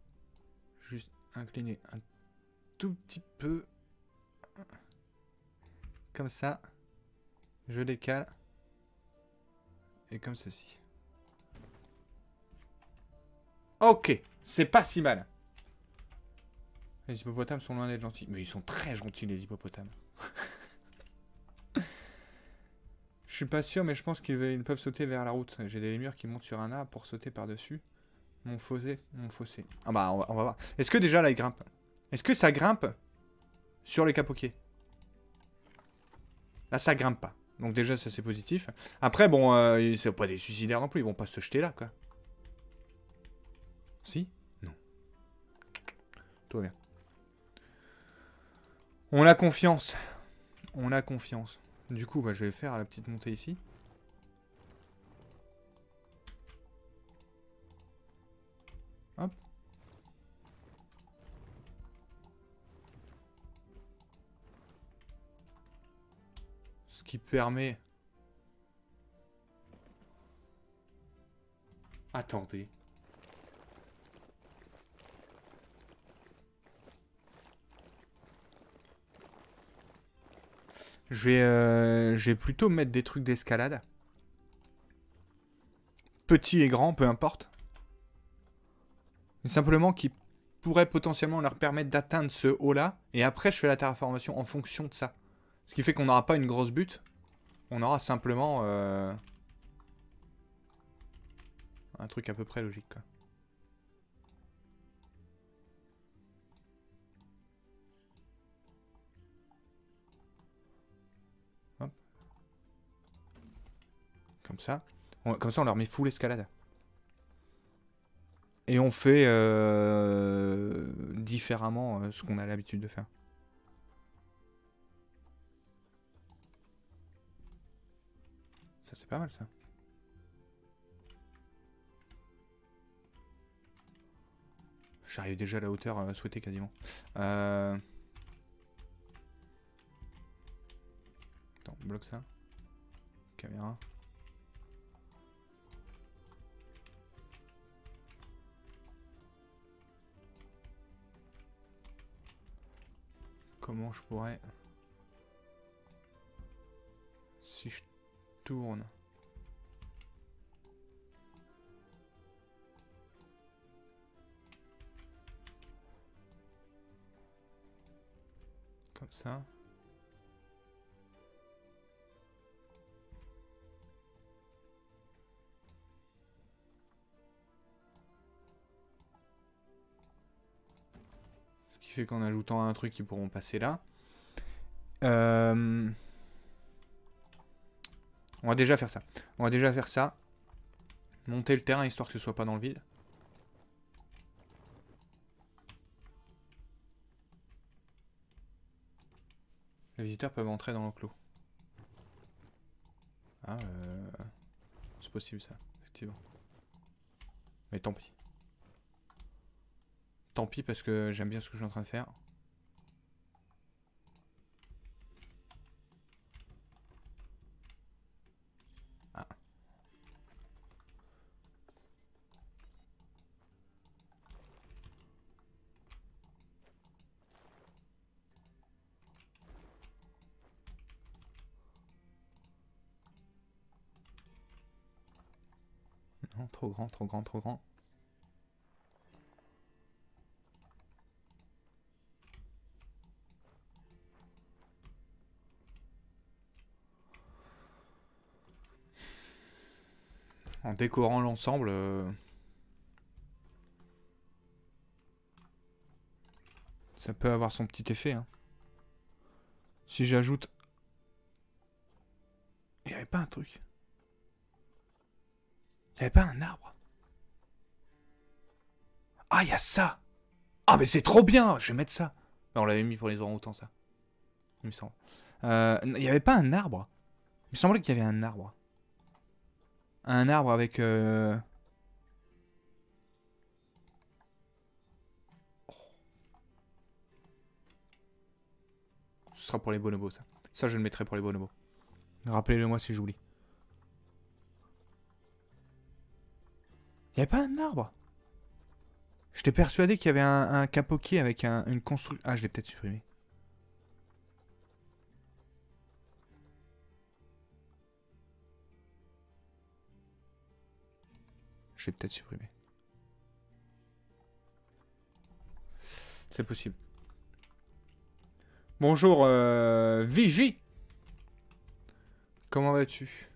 Juste incliner un tout petit peu... Comme ça, je décale et comme ceci. Ok, c'est pas si mal. Les hippopotames sont loin d'être gentils, mais ils sont très gentils les hippopotames. Je suis pas sûr, mais je pense qu'ils peuvent sauter vers la route. J'ai des lémures qui montent sur un arbre pour sauter par-dessus mon fossé. Ah bah on va voir. Est-ce que déjà là ils grimpent? Est-ce que ça grimpe sur les capoquets? Là, ça grimpe pas. Donc déjà, ça, c'est positif. Après, bon, c'est pas des suicidaires non plus. Ils vont pas se jeter là, quoi. Si? Non. Tout va bien. On a confiance. On a confiance. Du coup, bah, je vais faire la petite montée ici. Hop. Qui permet... Attendez. Je vais plutôt mettre des trucs d'escalade. Petits et grands, peu importe. Mais simplement qui pourraient potentiellement leur permettre d'atteindre ce haut-là. Et après, je fais la terraformation en fonction de ça. Ce qui fait qu'on n'aura pas une grosse butte. On aura simplement... un truc à peu près logique, quoi. Hop. Comme ça. Comme ça, on leur met full escalade. Et on fait différemment ce qu'on a l'habitude de faire. Ça, c'est pas mal, ça. J'arrive déjà à la hauteur souhaitée, quasiment. Attends, bloque ça. Caméra. Comment je pourrais... Si je... Tourne. Comme ça. Ce qui fait qu'en ajoutant un truc, ils pourront passer là. On va déjà faire ça. Monter le terrain histoire que ce soit pas dans le vide. Les visiteurs peuvent entrer dans l'enclos. Ah, c'est possible ça, effectivement. Mais tant pis. Tant pis parce que j'aime bien ce que je suis en train de faire. Ah. Non, trop grand, trop grand, trop grand. En décorant l'ensemble. Ça peut avoir son petit effet. Hein. Si j'ajoute. Il n'y avait pas un truc. Il n'y avait pas un arbre. Ah, il y a ça. Ah, mais c'est trop bien. Je vais mettre ça. On l'avait mis pour les orang-outans, ça. Il me semble. Il n'y avait pas un arbre. Il me semblait qu'il y avait un arbre. Un arbre avec... Oh. Ce sera pour les bonobos, ça. Ça, je le mettrai pour les bonobos. Rappelez-le moi si j'oublie. Il n'y avait pas un arbre. J'étais persuadé qu'il y avait un capoquet avec une construction... Ah, je l'ai peut-être supprimé. Je vais peut-être supprimer. C'est possible. Bonjour Vigie. Comment vas-tu?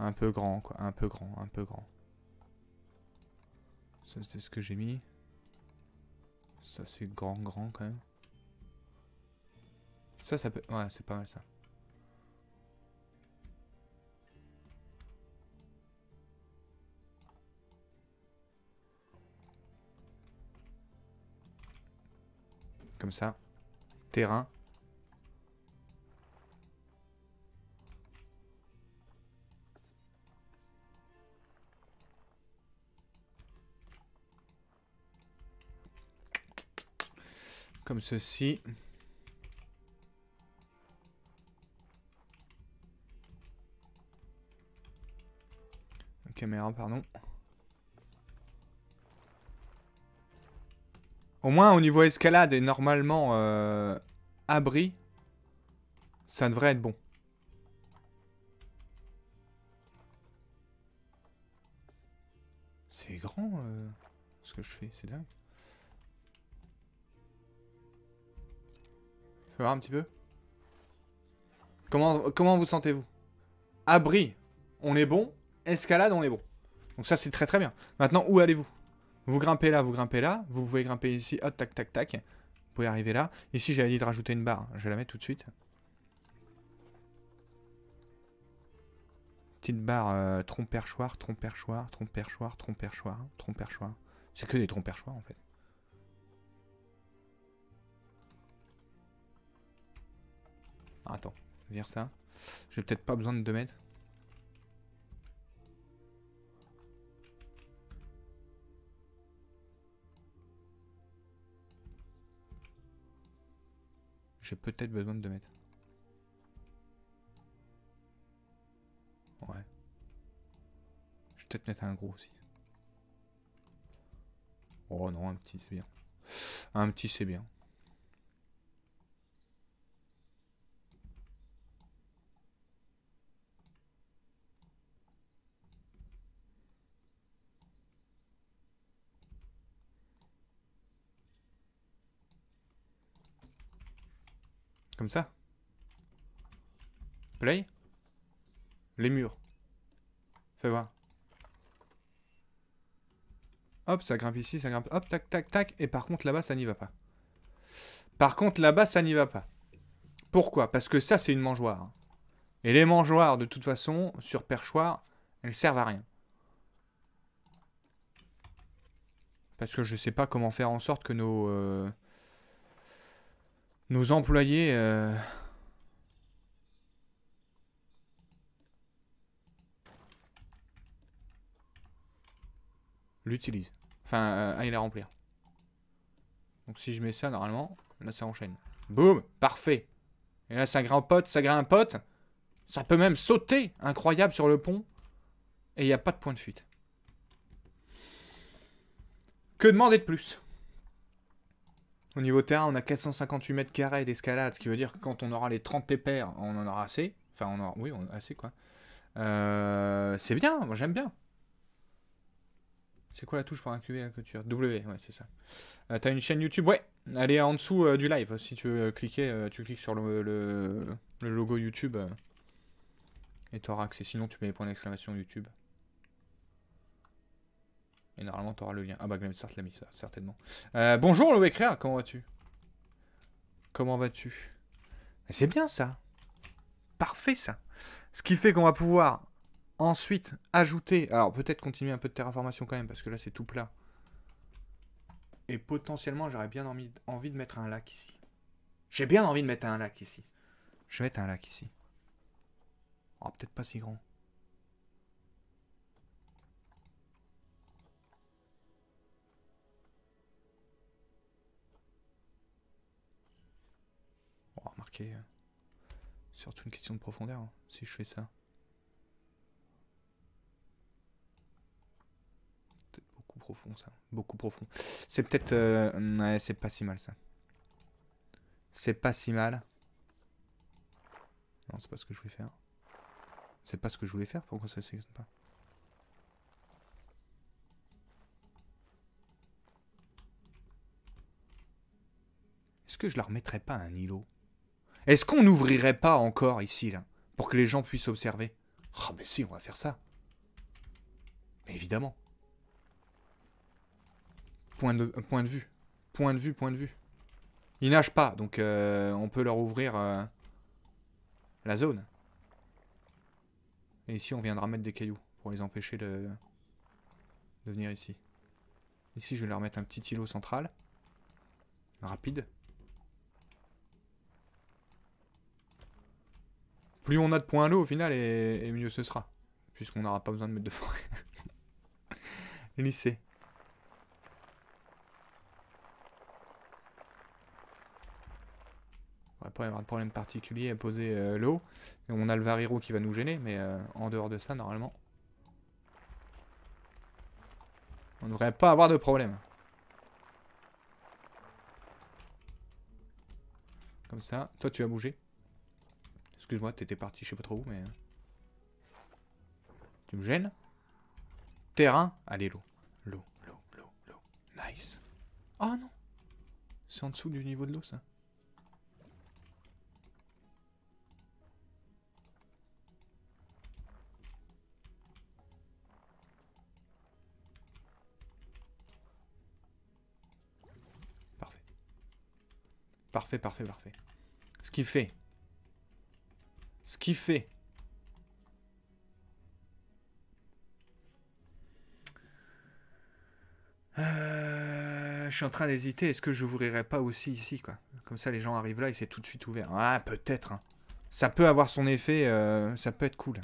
Un peu grand, quoi. Un peu grand, un peu grand. Ça, c'est ce que j'ai mis. Ça, c'est grand, grand, quand même. Ça, ça peut... Ouais, c'est pas mal, ça. Comme ça. Terrain. Comme ceci. La caméra, pardon. Au moins, au niveau escalade et normalement abri, ça devrait être bon. C'est grand ce que je fais, c'est dingue. Voir un petit peu. Comment vous sentez-vous? Abri, on est bon. Escalade, on est bon. Donc ça, c'est très très bien. Maintenant, où allez-vous? Vous grimpez là, vous grimpez là. Vous pouvez grimper ici. Hop, tac, tac, tac. Vous pouvez arriver là. Ici, j'avais dit de rajouter une barre. Je vais la mettre tout de suite. Petite barre trompe-perchoir, trompe-perchoir, trompe-perchoir, trompe-perchoir, trompe-perchoir. C'est que des trompe-perchoirs, en fait. Attends, vire ça. J'ai peut-être pas besoin de 2 mètres. J'ai peut-être besoin de 2 mètres. Ouais. Je vais peut-être mettre un gros aussi. Oh non, un petit c'est bien. Un petit c'est bien. Comme ça. Play. Les murs. Fais voir. Hop, ça grimpe ici, ça grimpe. Hop, tac, tac, tac. Et par contre, là-bas, ça n'y va pas. Par contre, là-bas, ça n'y va pas. Pourquoi? Parce que ça, c'est une mangeoire. Et les mangeoires, de toute façon, sur perchoir, elles servent à rien. Parce que je sais pas comment faire en sorte que nos employés... l'utilisent. Enfin, aille la remplir. Donc si je mets ça, normalement, là ça enchaîne. Boum, parfait. Et là ça grimpote, ça grimpote. Ça peut même sauter, incroyable, sur le pont. Et il n'y a pas de point de fuite. Que demander de plus? Au niveau terrain, on a 458 mètres carrés d'escalade, ce qui veut dire que quand on aura les 30 pépères, on en aura assez. Enfin, on aura... oui, on en a assez, quoi. C'est bien, moi j'aime bien. C'est quoi la touche pour inclure la culture? W, ouais, c'est ça. T'as une chaîne YouTube? Ouais, elle est en dessous du live. Si tu veux cliquer, tu cliques sur le logo YouTube et t'auras accès. Sinon, tu mets les points d'exclamation YouTube. Et normalement, t'auras le lien. Ah bah, Glemsart l'a mis, ça, certainement. Bonjour, Loué Créa, comment vas-tu? Comment vas-tu? C'est bien, ça. Parfait, ça. Ce qui fait qu'on va pouvoir... ensuite, ajouter... Alors, peut-être continuer un peu de terraformation quand même, parce que là, c'est tout plat. Et potentiellement, j'aurais bien envie de mettre un lac ici. J'ai bien envie de mettre un lac ici. Je vais mettre un lac ici. Oh, peut-être pas si grand. Oh, remarquez, surtout une question de profondeur, hein, si je fais ça. Profond, ça, beaucoup profond. C'est peut-être ouais, c'est pas si mal, ça. C'est pas si mal. Non, c'est pas ce que je voulais faire. C'est pas ce que je voulais faire. Pourquoi ça s'existe pas? Est-ce que je la remettrais pas à un îlot? Est-ce qu'on n'ouvrirait pas encore ici, là, pour que les gens puissent observer? Ah, oh, mais si, on va faire ça. Mais évidemment. Point de vue. Point de vue. Ils nagent pas, donc on peut leur ouvrir la zone. Et ici, on viendra mettre des cailloux pour les empêcher de venir ici. Ici, je vais leur mettre un petit îlot central. Rapide. Plus on a de points à l'eau, au final, et mieux ce sera. Puisqu'on n'aura pas besoin de mettre de forêt. Lycée. On va pas avoir de problème particulier à poser l'eau. On a le VARI ROUX qui va nous gêner, mais en dehors de ça, normalement, on ne devrait pas avoir de problème. Comme ça. Toi, tu as bougé. Excuse-moi, t'étais parti, je sais pas trop où, mais... tu me gênes. Terrain. Allez, l'eau. L'eau. Nice. Oh non. C'est en dessous du niveau de l'eau, ça. Parfait. Ce qui fait. Je suis en train d'hésiter. Est-ce que je n'ouvrirai pas aussi ici, quoi? Comme ça, les gens arrivent là et c'est tout de suite ouvert. Ah, peut-être. Hein. Ça peut avoir son effet. Ça peut être cool.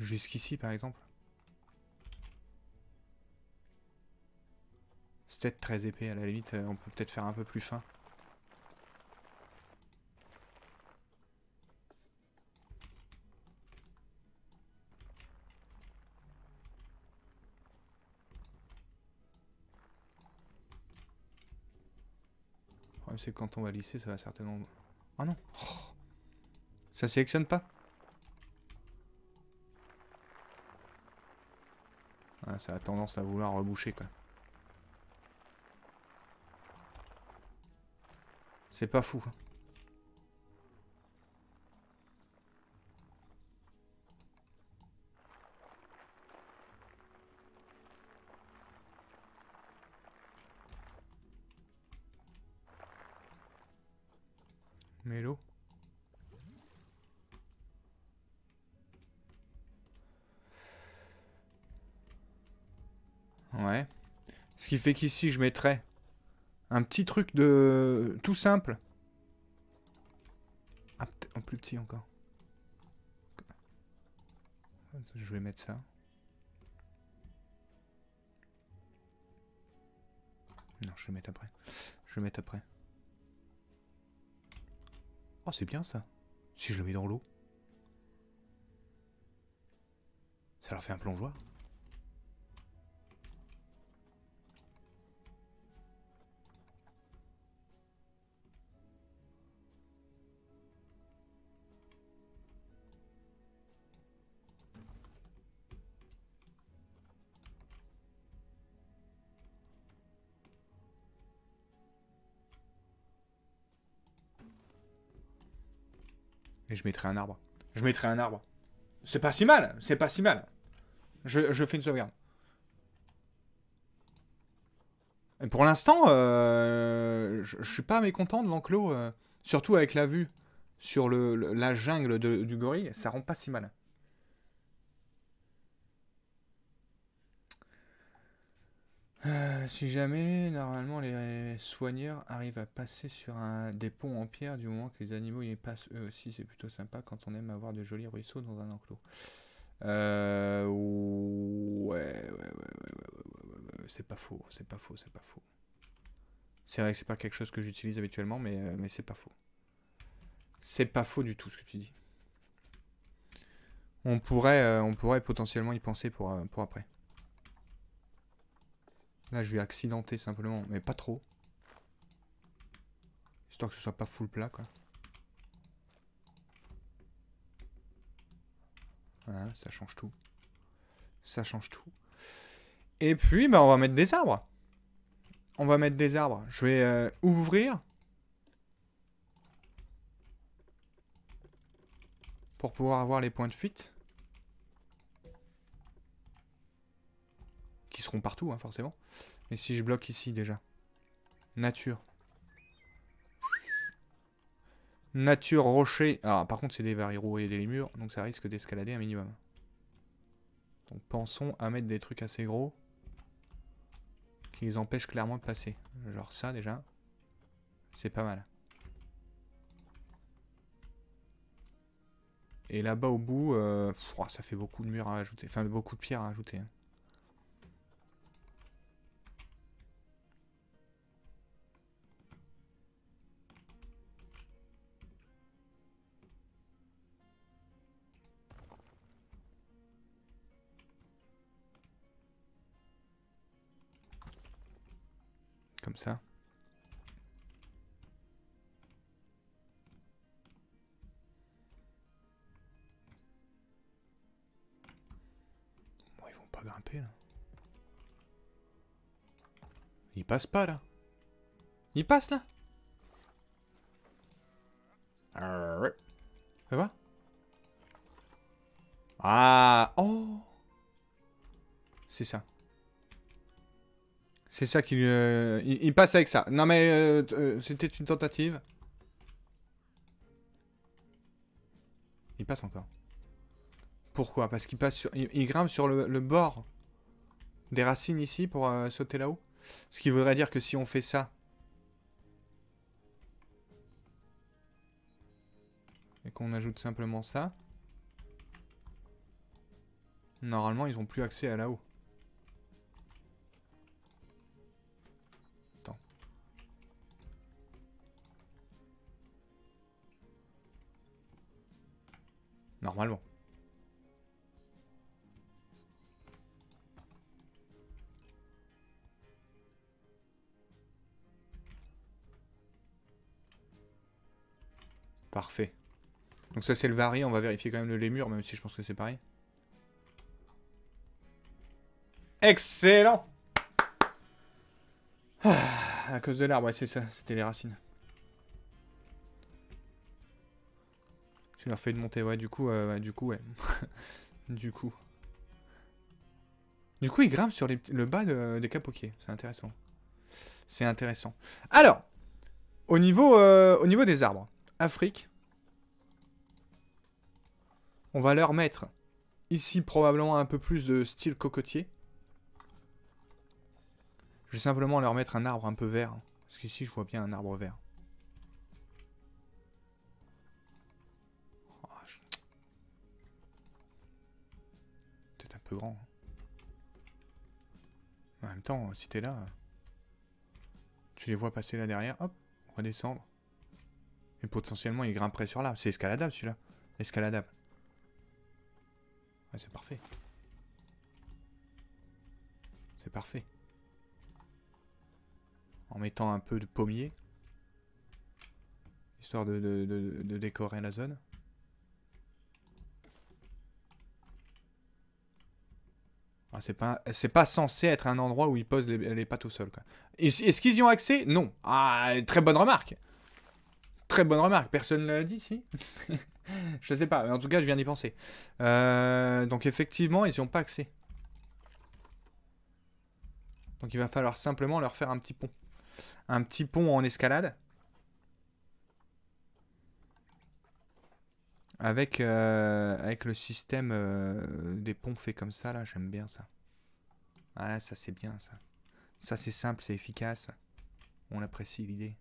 Jusqu'ici, par exemple. Peut-être très épais, à la limite, on peut peut-être faire un peu plus fin. Le problème, c'est que quand on va lisser, ça va certainement... Ah non, oh, ça sélectionne pas. Ah, ça a tendance à vouloir reboucher, quoi. C'est pas fou. Mais l'eau. qui fait qu'ici, je mettrai un petit truc de... tout simple. Ah, peut-être en plus petit encore. Je vais mettre ça. Non, je vais mettre après. Je vais mettre après. Oh, c'est bien ça. Si je le mets dans l'eau. Ça leur fait un plongeoir. Et je mettrai un arbre. Je mettrai un arbre. C'est pas si mal. C'est pas si mal. Je fais une sauvegarde. Et pour l'instant, je suis pas mécontent de l'enclos. Surtout avec la vue sur la jungle du gorille. Ça rend pas si mal. Si jamais, normalement, les soigneurs arrivent à passer sur des ponts en pierre du moment que les animaux y passent eux aussi. C'est plutôt sympa quand on aime avoir de jolis ruisseaux dans un enclos. Ouais. C'est pas faux, c'est pas faux, c'est pas faux. C'est vrai que c'est pas quelque chose que j'utilise habituellement, mais c'est pas faux. C'est pas faux du tout ce que tu dis. On pourrait potentiellement y penser pour après. Là, je vais accidenter simplement, mais pas trop. Histoire que ce soit pas full plat, quoi. Voilà, ça change tout. Ça change tout. Et puis, bah, on va mettre des arbres. On va mettre des arbres. Je vais ouvrir. Pour pouvoir avoir les points de fuite. Qui seront partout, hein, forcément. Mais si je bloque ici, déjà. Nature. Nature, rocher. Alors, par contre, c'est des vari roux et des lémurs, donc ça risque d'escalader un minimum. Donc, pensons à mettre des trucs assez gros qui les empêchent clairement de passer. Genre ça, déjà. C'est pas mal. Et là-bas, au bout, ça fait beaucoup de murs à ajouter. Enfin, beaucoup de pierres à ajouter, hein. Comme ça. Bon, ils vont pas grimper là. Ils passent pas là. Ils passent là. Ça va ? Ah, oh. C'est ça. C'est ça qu'il il passe avec ça. Non mais c'était une tentative. Il passe encore. Pourquoi? Parce qu'il passe sur, il grimpe sur le bord des racines ici pour sauter là-haut. Ce qui voudrait dire que si on fait ça et qu'on ajoute simplement ça, normalement ils n'ont plus accès à là-haut. Normalement. Parfait. Donc ça c'est le vari, on va vérifier quand même le lémur, même si je pense que c'est pareil. Excellent. Ah, à cause de l'arbre, ouais c'est ça, c'était les racines. Tu leur fais de monter, ouais, du coup, ouais. Du coup, ils grimpent sur le bas des capoquiers. C'est intéressant. C'est intéressant. Alors, au niveau des arbres, Afrique, on va leur mettre ici probablement un peu plus de style cocotier. Je vais simplement leur mettre un arbre un peu vert. Parce qu'ici, je vois bien un arbre vert. Oh, je... Peut-être un peu grand. En même temps, si t'es là, tu les vois passer là derrière. Hop, redescendre. Et potentiellement, ils grimperaient sur l'arbre. C'est escaladable, celui-là. Escaladable. Ouais, c'est parfait. C'est parfait. En mettant un peu de pommier. Histoire de décorer la zone. Ah, c'est pas censé être un endroit où ils posent les pattes au sol, quoi. Est-ce qu'ils y ont accès? Non. Ah, très bonne remarque. Très bonne remarque. Personne ne l'a dit, si? Je sais pas. Mais en tout cas, je viens d'y penser. Donc effectivement, ils n'y ont pas accès. Donc il va falloir simplement leur faire un petit pont. Un petit pont en escalade. Avec le système des ponts faits comme ça, là, j'aime bien ça. Ah là, ça c'est bien ça. Ça c'est simple, c'est efficace. On apprécie l'idée.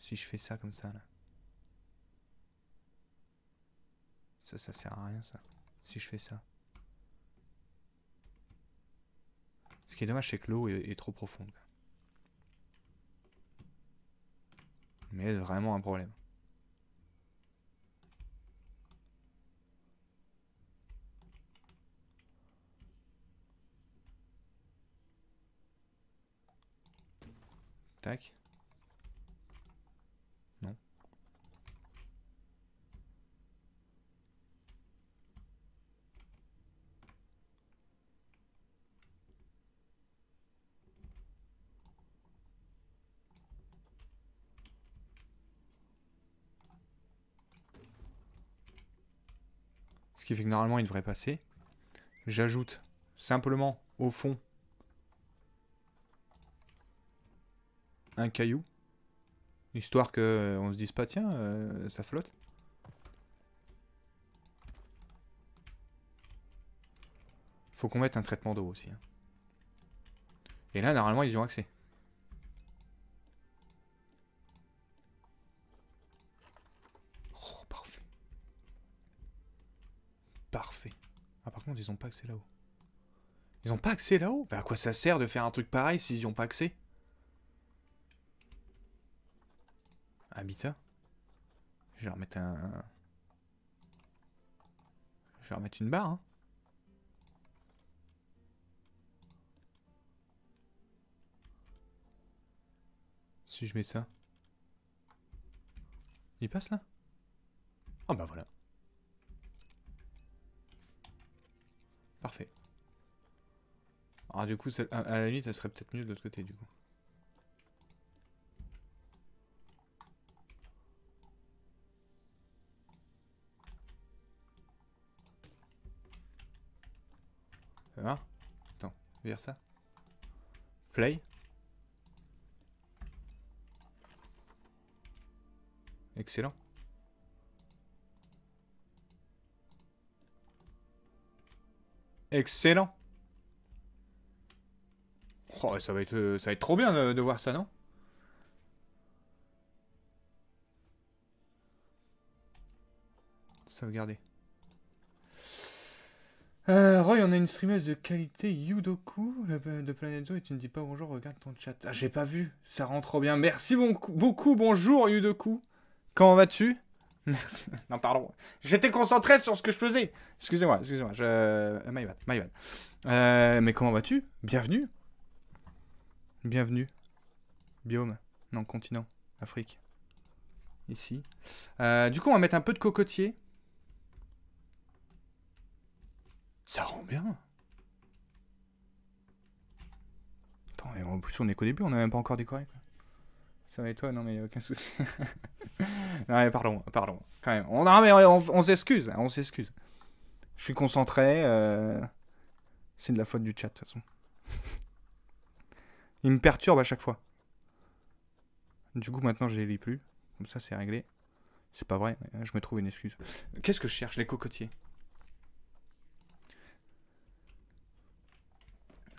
Si je fais ça comme ça, là. Ça sert à rien ça. Si je fais ça. Ce qui est dommage, c'est que l'eau est trop profonde. Mais c'est vraiment un problème. Tac. Non. Ce qui fait que normalement il devrait passer. J'ajoute simplement au fond un caillou, histoire que on se dise pas tiens ça flotte. Faut qu'on mette un traitement d'eau aussi, hein. Et là normalement ils y ont accès. Oh, parfait, parfait. Ah, par contre ils ont pas accès là-haut. Ils ont pas accès là-haut. Bah à quoi ça sert de faire un truc pareil s'ils y ont pas accès? Habitat. Je vais remettre un... Je vais remettre une barre. Hein. Si je mets ça. Il passe là? Ah bah voilà. Parfait. Alors du coup, à la limite, ça serait peut-être mieux de l'autre côté du coup. Ah, attends, vers ça. Play. Excellent. Excellent. Oh, ça va être trop bien de voir ça, non? Sauvegarder. Roy, on a une streameuse de qualité, Yudoku, de Planet Zoo, et tu ne dis pas bonjour, regarde ton chat. Ah, j'ai pas vu, ça rend trop bien. Merci beaucoup, bonjour Yudoku. Comment vas-tu? Merci. Non, pardon, j'étais concentré sur ce que je faisais. Excusez-moi, je... My bad. Mais comment vas-tu? Bienvenue. Bienvenue. Biome. Non, continent. Afrique. Ici. Du coup, on va mettre un peu de cocotier. Ça rend bien. Attends, et en plus on est qu'au début, on n'a même pas encore décoré, quoi. Ça va et toi? Non mais aucun souci. Non mais pardon, quand même. On s'excuse, on s'excuse. Je suis concentré, c'est de la faute du chat de toute façon. Il me perturbe à chaque fois. Du coup maintenant je les lis plus, comme ça c'est réglé. C'est pas vrai, je me trouve une excuse. Qu'est-ce que je cherche? Les cocotiers.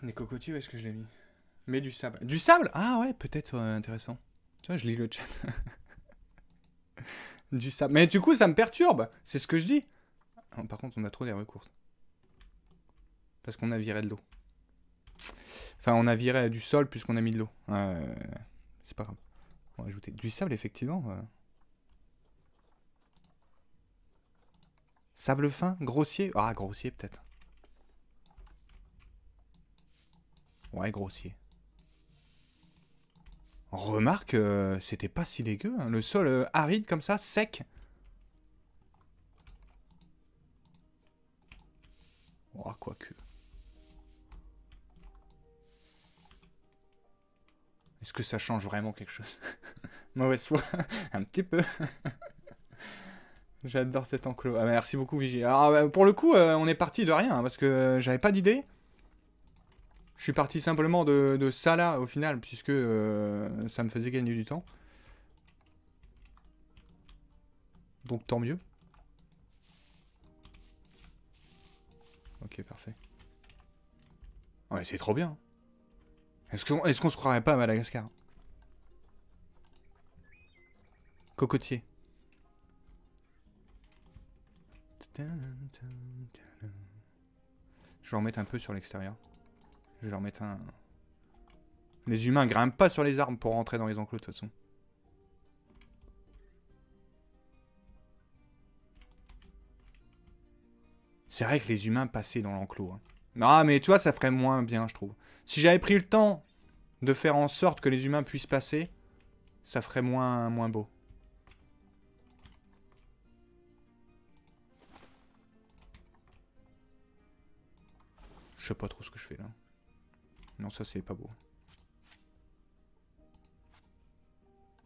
Les cocotiers, où est-ce que je l'ai mis? Mais du sable. Du sable? Ah ouais, peut-être intéressant. Tu vois, je lis le chat. Du sable. Mais du coup, ça me perturbe. C'est ce que je dis. Oh, par contre, on a trop d'herbes courtes. Parce qu'on a viré de l'eau. Enfin, on a viré du sol puisqu'on a mis de l'eau. C'est pas grave. On va ajouter du sable, effectivement. Sable fin, grossier. Ah, grossier peut-être. Ouais, grossier. Remarque, c'était pas si dégueu, hein. Le sol aride comme ça, sec. Oh, quoique. Est-ce que ça change vraiment quelque chose? Mauvaise foi, un petit peu. J'adore cet enclos. Ah, bah, merci beaucoup, Vigie. Alors, bah, pour le coup, on est parti de rien, hein, parce que j'avais pas d'idée. Je suis parti simplement de ça là au final, puisque ça me faisait gagner du temps. Donc tant mieux. Ok, parfait. Ouais, c'est trop bien. Est-ce qu'on se croirait pas à Madagascar? Cocotier. Je vais en mettre un peu sur l'extérieur. Je vais leur mettre un... Les humains grimpent pas sur les arbres pour rentrer dans les enclos de toute façon. C'est vrai que les humains passaient dans l'enclos. Hein. Non mais tu vois, ça ferait moins bien je trouve. Si j'avais pris le temps de faire en sorte que les humains puissent passer, ça ferait moins beau. Je sais pas trop ce que je fais là. Non, ça c'est pas beau.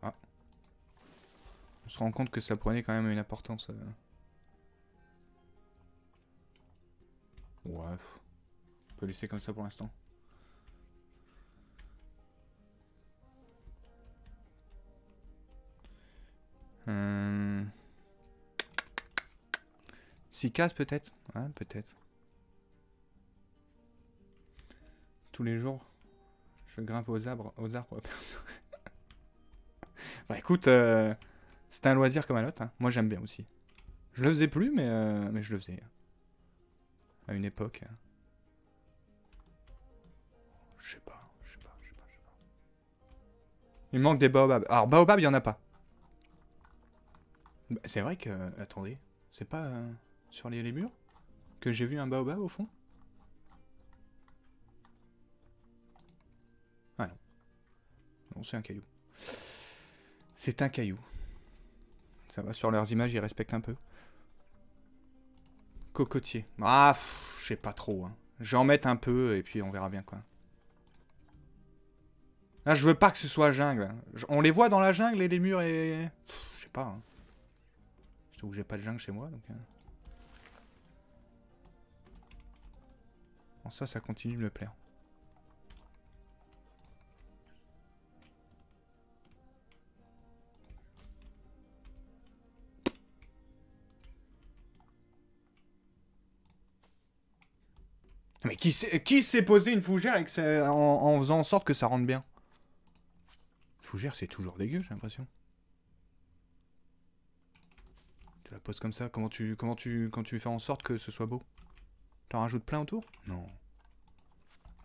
Ah. On se rend compte que ça prenait quand même une importance. Ouais. On peut laisser comme ça pour l'instant. S'il casse peut-être. Ouais, peut-être. Tous les jours, je grimpe aux arbres. Bah écoute, c'était un loisir comme un autre. Hein. Moi, j'aime bien aussi. Je le faisais plus, mais je le faisais. À une époque. Je sais pas. Il manque des baobabs. Alors, baobab, il y en a pas. Bah, c'est vrai que... Attendez. C'est pas sur les murs que j'ai vu un baobab au fond? Non, c'est un caillou. C'est un caillou. Ça va, sur leurs images, ils respectent un peu. Cocotier. Ah, je sais pas trop. Hein. Je vais en mettre un peu et puis on verra bien quoi. Là, je veux pas que ce soit jungle. On les voit dans la jungle et les murs et... Je sais pas. Hein. Je trouve que j'ai pas de jungle chez moi. Donc. Bon, ça continue de me plaire. Mais qui s'est posé une fougère avec ça, en faisant en sorte que ça rentre bien? Fougère, c'est toujours dégueu, j'ai l'impression. Tu la poses comme ça, quand tu fais en sorte que ce soit beau? T'en rajoutes plein autour? Non.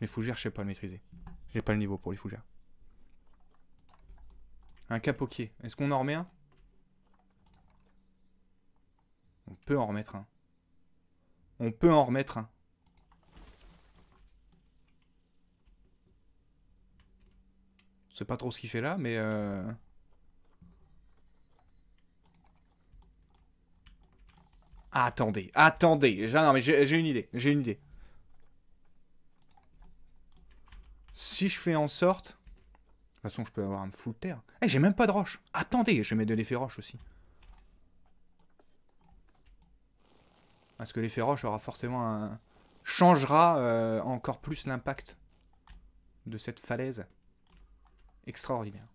Les fougères, je sais pas le maîtriser. J'ai pas le niveau pour les fougères. Un capoquier. Est-ce qu'on en remet un? On peut en remettre un. On peut en remettre un. Je sais pas trop ce qu'il fait là, mais Attendez. Non, mais j'ai une idée. Si je fais en sorte... De toute façon, je peux avoir un full terre. Eh, hey, j'ai même pas de roche. Attendez, je mets de l'effet roche aussi. Parce que l'effet roche aura forcément un... Changera encore plus l'impact de cette falaise. Extraordinaire.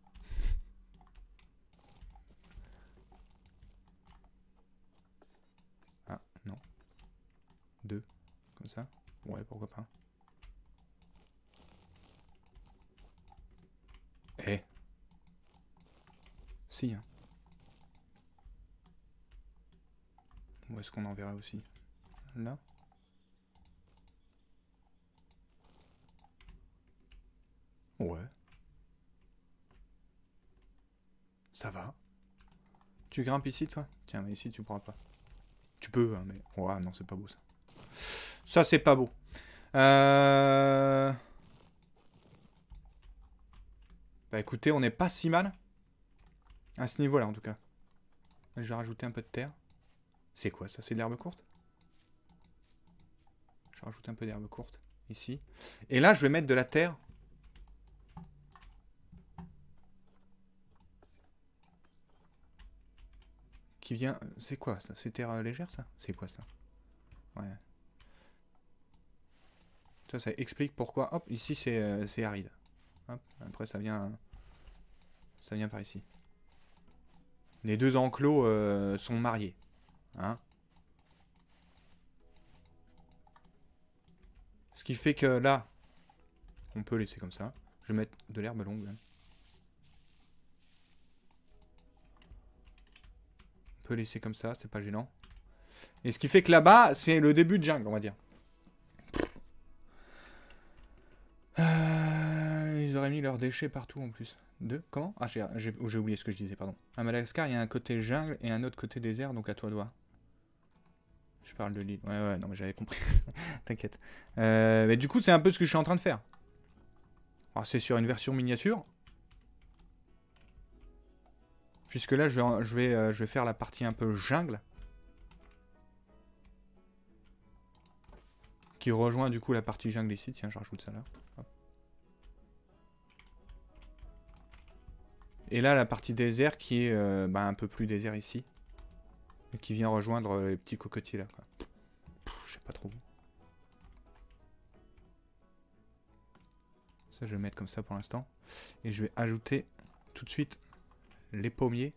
Ah, non. 2. Comme ça. Ouais, pourquoi pas. Si. Où est-ce qu'on enverrait aussi? Là. Ouais. Ça va. Tu grimpes ici, toi? Tiens, mais ici, tu pourras pas. Tu peux, hein, mais... Ouah, non, c'est pas beau, ça. Ça, c'est pas beau. Bah, écoutez, on n'est pas si mal. À ce niveau-là, en tout cas. Je vais rajouter un peu de terre. C'est quoi, ça? C'est de l'herbe courte? Je vais rajouter un peu d'herbe courte, ici. Et là, je vais mettre de la terre... qui vient... C'est quoi ça? C'est terre légère ça? C'est quoi ça? Ouais. Ça, ça explique pourquoi... Hop, ici c'est aride. Hop, après ça vient... Ça vient par ici. Les deux enclos sont mariés. Hein? Ce qui fait que là... On peut laisser comme ça. Je vais mettre de l'herbe longue. Hein. On peut laisser comme ça, c'est pas gênant. Et ce qui fait que là-bas, c'est le début de jungle, on va dire. Ils auraient mis leurs déchets partout en plus. Deux, comment? Ah, j'ai oublié ce que je disais, pardon. À Madagascar, il y a un côté jungle et un autre côté désert, donc à toi de voir. Je parle de l'île. Ouais, ouais, non, mais j'avais compris. T'inquiète. Mais du coup, c'est un peu ce que je suis en train de faire. Alors, c'est sur une version miniature. Puisque là, je vais faire la partie un peu jungle. Qui rejoint du coup la partie jungle ici. Tiens, je rajoute ça là. Hop. Et là, la partie désert qui est un peu plus désert ici. Et qui vient rejoindre les petits cocotiers là. Quoi. Je sais pas trop. Ça, je vais mettre comme ça pour l'instant. Et je vais ajouter tout de suite... les pommiers.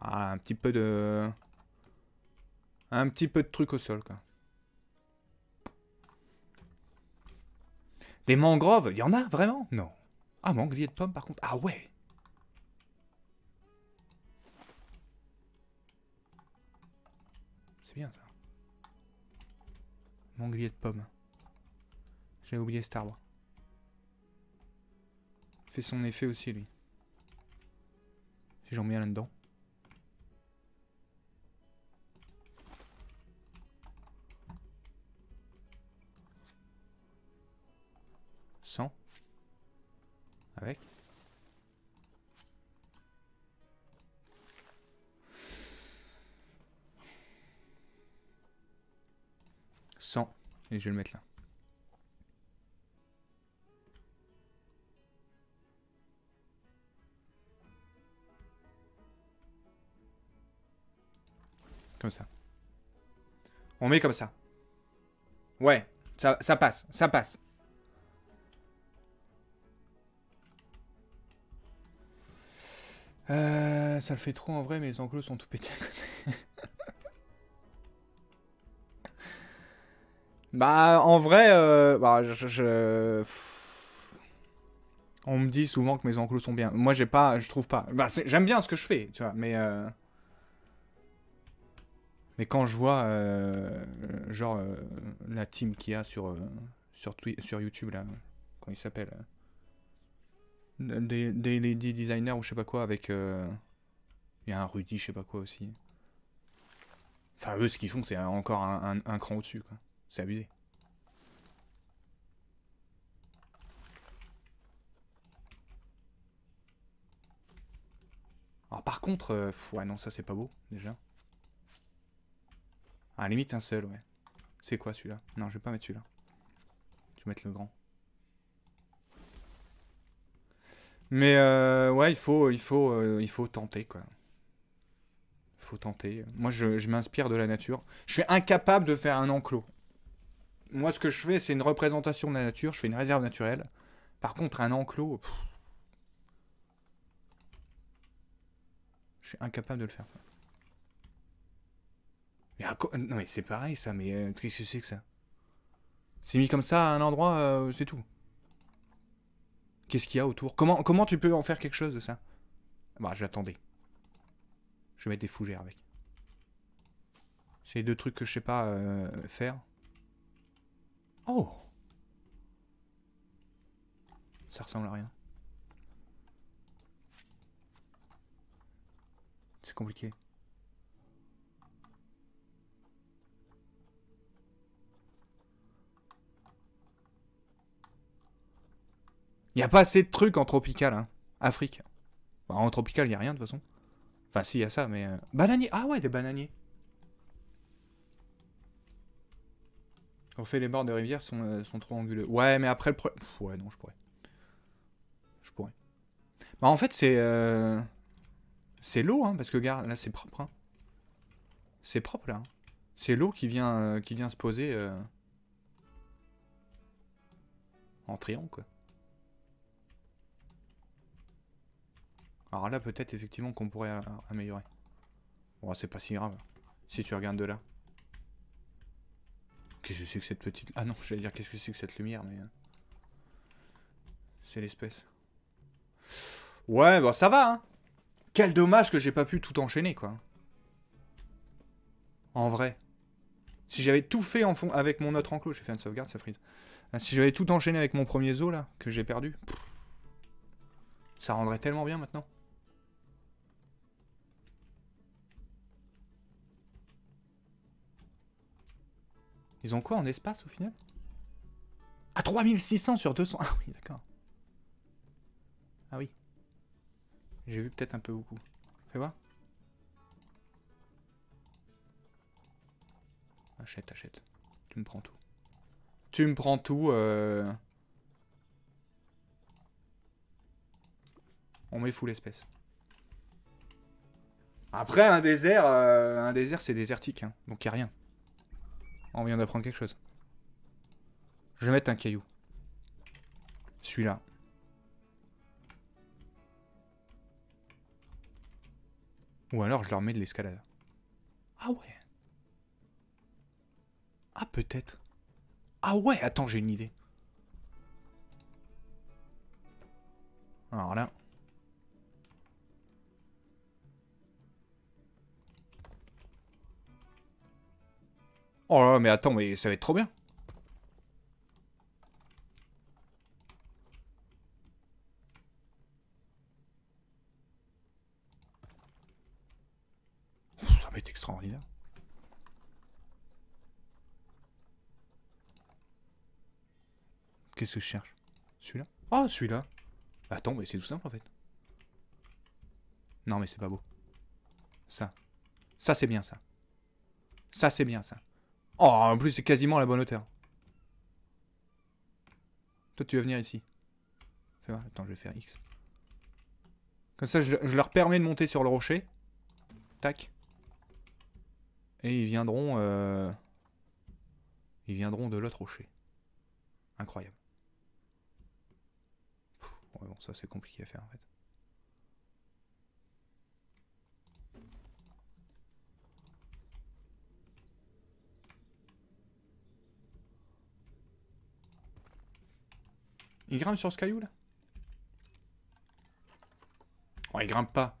Ah, un petit peu de... Un petit peu de truc au sol, quoi. Des mangroves, il y en a, vraiment? Non. Ah, manglier de pommes, par contre. Ah ouais! C'est bien ça. Manglier de pommes. J'ai oublié cet arbre. Il fait son effet aussi lui. Si j'en mets un là-dedans. Sans. Avec. Et je vais le mettre là. Comme ça. On met comme ça. Ouais, ça passe, ça passe. Ça le fait trop en vrai, mais les enclos sont tout pétés à côté. Bah, en vrai, on me dit souvent que mes enclos sont bien. Moi, j'ai pas... Je trouve pas. Bah, j'aime bien ce que je fais, tu vois, mais... Mais quand je vois, la team qu'il y a sur YouTube, là, quand il s'appelle... des lady designers ou je sais pas quoi, avec... Il y a un Rudy, je sais pas quoi, aussi. Enfin, eux, ce qu'ils font, c'est encore un cran au-dessus, quoi. C'est abusé. Alors par contre... ouais non, ça c'est pas beau, déjà. À la limite un seul, ouais. C'est quoi celui-là? Non, je vais pas mettre celui-là. Je vais mettre le grand. Mais ouais, il faut tenter, quoi. Il faut tenter. Moi, je m'inspire de la nature. Je suis incapable de faire un enclos. Moi, ce que je fais, c'est une représentation de la nature. Je fais une réserve naturelle. Par contre, un enclos... Pff. Je suis incapable de le faire. Non mais c'est pareil ça, mais qu'est-ce que c'est que ça? C'est mis comme ça à un endroit, c'est tout. Qu'est-ce qu'il y a autour? Comment tu peux en faire quelque chose de ça? Bah je vais attendre. Je vais mettre des fougères avec. C'est les deux trucs que je sais pas faire. Oh! Ça ressemble à rien. C'est compliqué. Il n'y a pas assez de trucs en tropical, hein. Afrique. Enfin, en tropical, il n'y a rien de toute façon. Enfin, si, il y a ça, mais... Bananier. Ah ouais, des bananiers. On fait les bords de rivières sont trop anguleux. Ouais, mais après le problème... Ouais, non, je pourrais. Je pourrais. Bah, en fait, c'est... C'est l'eau, hein, parce que, regarde, là, c'est propre, hein. C'est propre, là. Hein. C'est l'eau qui vient se poser... En triangle, quoi. Alors là, peut-être effectivement qu'on pourrait améliorer. Bon, c'est pas si grave. Si tu regardes de là. Qu'est-ce que c'est que cette petite... Ah non, j'allais dire qu'est-ce que c'est que cette lumière, mais... C'est l'espèce. Ouais, bon, ça va, hein. Quel dommage que j'ai pas pu tout enchaîner, quoi. En vrai. Si j'avais tout fait en fond avec mon autre enclos... J'ai fait une sauvegarde, ça frise. Si j'avais tout enchaîné avec mon premier zoo, là, que j'ai perdu... Ça rendrait tellement bien, maintenant. Ils ont quoi en espace au final? Ah, 3600 sur 200. Ah oui, d'accord. Ah oui. J'ai vu peut-être un peu beaucoup. Fais voir. Achète, achète. Tu me prends tout. Tu me prends tout. On met fou l'espèce. Après, un désert c'est désertique. Hein, donc il n'y a rien. On vient d'apprendre quelque chose. Je vais mettre un caillou. Celui-là. Ou alors je leur mets de l'escalade. Ah ouais. Ah peut-être. Ah ouais, attends, j'ai une idée. Alors là. Oh là là, mais attends, mais ça va être trop bien. Ça va être extraordinaire. Qu'est-ce que je cherche? Celui-là? Ah, celui-là. Attends, mais c'est tout simple en fait. Non, mais c'est pas beau. Ça. Ça, c'est bien ça. Ça, c'est bien ça. Oh, en plus, c'est quasiment à la bonne hauteur. Toi, tu vas venir ici. Fais voir. Attends, je vais faire X. Comme ça, je leur permets de monter sur le rocher. Tac. Et ils viendront... Ils viendront de l'autre rocher. Incroyable. Ouais, bon, ça, c'est compliqué à faire, en fait. Il grimpe sur ce caillou là? Oh, il grimpe pas.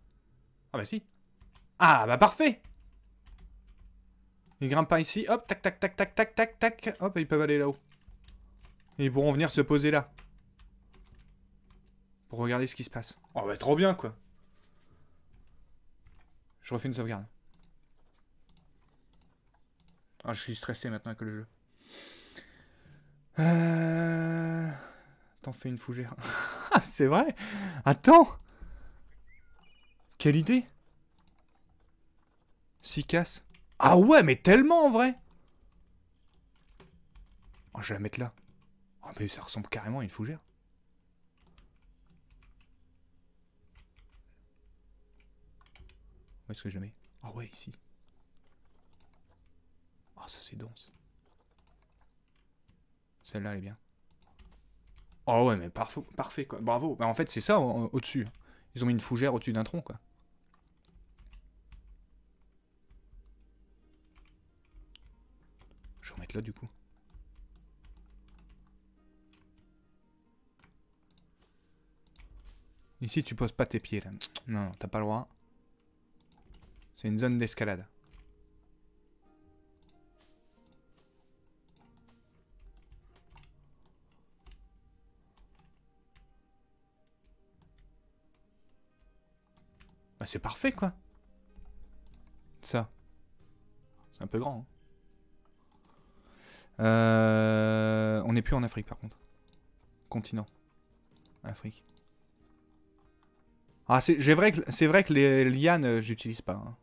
Ah bah si. Ah bah parfait. Il grimpe pas ici. Hop, tac, tac, tac, tac, tac, tac, tac. Hop, ils peuvent aller là-haut. Et ils pourront venir se poser là. Pour regarder ce qui se passe. Oh bah trop bien quoi. Je refais une sauvegarde. Ah, je suis stressé maintenant avec le jeu. T'en fais une fougère. Ah, c'est vrai. Attends. Quelle idée. 6 casses. Ah ouais, mais tellement en vrai. Oh, je vais la mettre là. Ah, oh, mais ça ressemble carrément à une fougère. Où est-ce que je la mets? Ah ouais, ici. Ah, oh, ça c'est dense. Celle-là, elle est bien. Oh ouais, mais parfait quoi, bravo. Bah en fait c'est ça au-dessus. Ils ont mis une fougère au-dessus d'un tronc quoi. là du coup. Ici tu poses pas tes pieds là. Non, non, t'as pas le droit. C'est une zone d'escalade. Bah c'est parfait quoi. Ça. C'est un peu grand. Hein. On n'est plus en Afrique par contre. Continent. Afrique. Ah c'est vrai que les lianes j'utilise pas. Hein.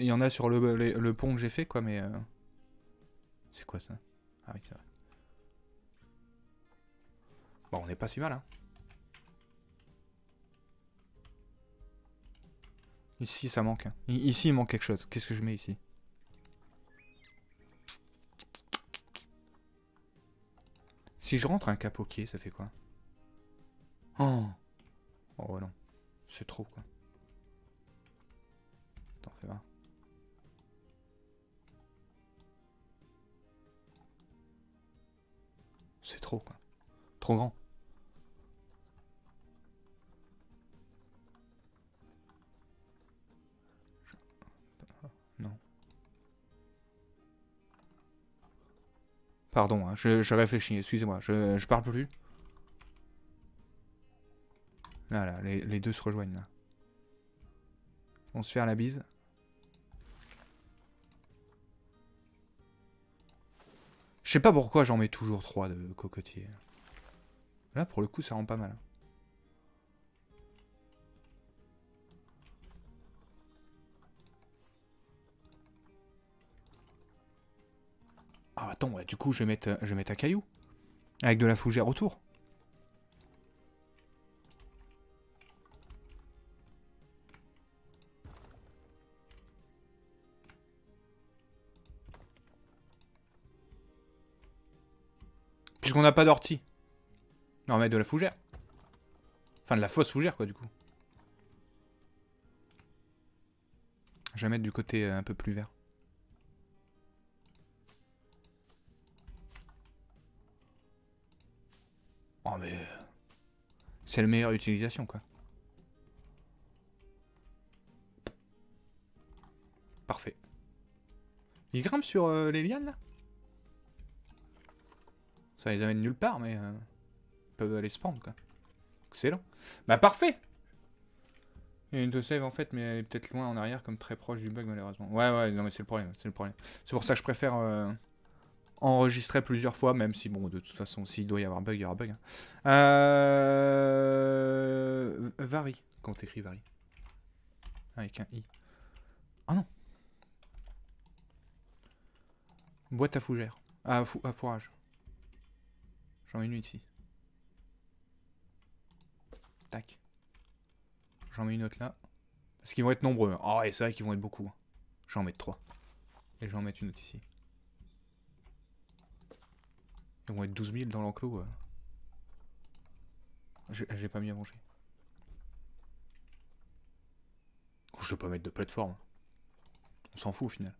Il y en a sur le pont que j'ai fait quoi mais... C'est quoi ça? Ah oui c'est vrai. Bon on n'est pas si mal hein. Ici ça manque. Ici il manque quelque chose. Qu'est-ce que je mets ici? Si je rentre un capoquier ça fait quoi? Oh, oh non. C'est trop quoi. Attends, fais voir. C'est trop quoi. Trop grand. Non. Pardon, hein, je réfléchis, excusez-moi, je parle plus. Là, là, les deux se rejoignent, là. On se fait à la bise. Je sais pas pourquoi j'en mets toujours 3 de cocotiers. Là, pour le coup, ça rend pas mal. Ah, attends, ouais, du coup, je vais mettre un caillou. Avec de la fougère autour. Puisqu'on n'a pas d'ortie. On va mettre de la fougère. Enfin de la fausse fougère quoi du coup. Je vais mettre du côté un peu plus vert. Oh mais... C'est la meilleure utilisation quoi. Parfait. Il grimpe sur les lianes là? Ça les amène nulle part, mais ils peuvent aller se prendre, quoi. Excellent. Bah, parfait. Il y a une auto-save, en fait, mais elle est peut-être loin en arrière, comme très proche du bug, malheureusement. Ouais, ouais, non, mais c'est le problème, c'est le problème. C'est pour ça que je préfère enregistrer plusieurs fois, même si, bon, de toute façon, s'il doit y avoir bug, il y aura bug. Hein. Vari, quand t'écris Vari. Avec un I. Ah non. Boîte à fougère. Ah, à fourrage. J'en mets une ici. Tac. J'en mets une autre là. Parce qu'ils vont être nombreux. Oh, et c'est vrai qu'ils vont être beaucoup. J'en mets 3. Et j'en mets une autre ici. Ils vont être 12 000 dans l'enclos. J'ai pas mis à manger. Je vais pas mettre de plateforme. On s'en fout au final.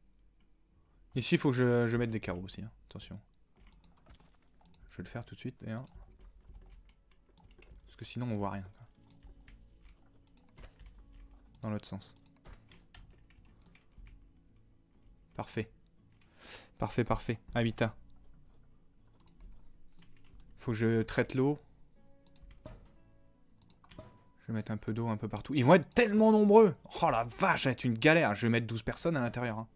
Ici, il faut que je mette des carreaux aussi. Hein. Attention. Je vais le faire tout de suite d'ailleurs. Parce que sinon on voit rien. Dans l'autre sens. Parfait. Parfait, parfait. Habitat. Faut que je traite l'eau. Je vais mettre un peu d'eau un peu partout. Ils vont être tellement nombreux. Oh la vache, ça va être une galère. Je vais mettre 12 personnes à l'intérieur. Hein.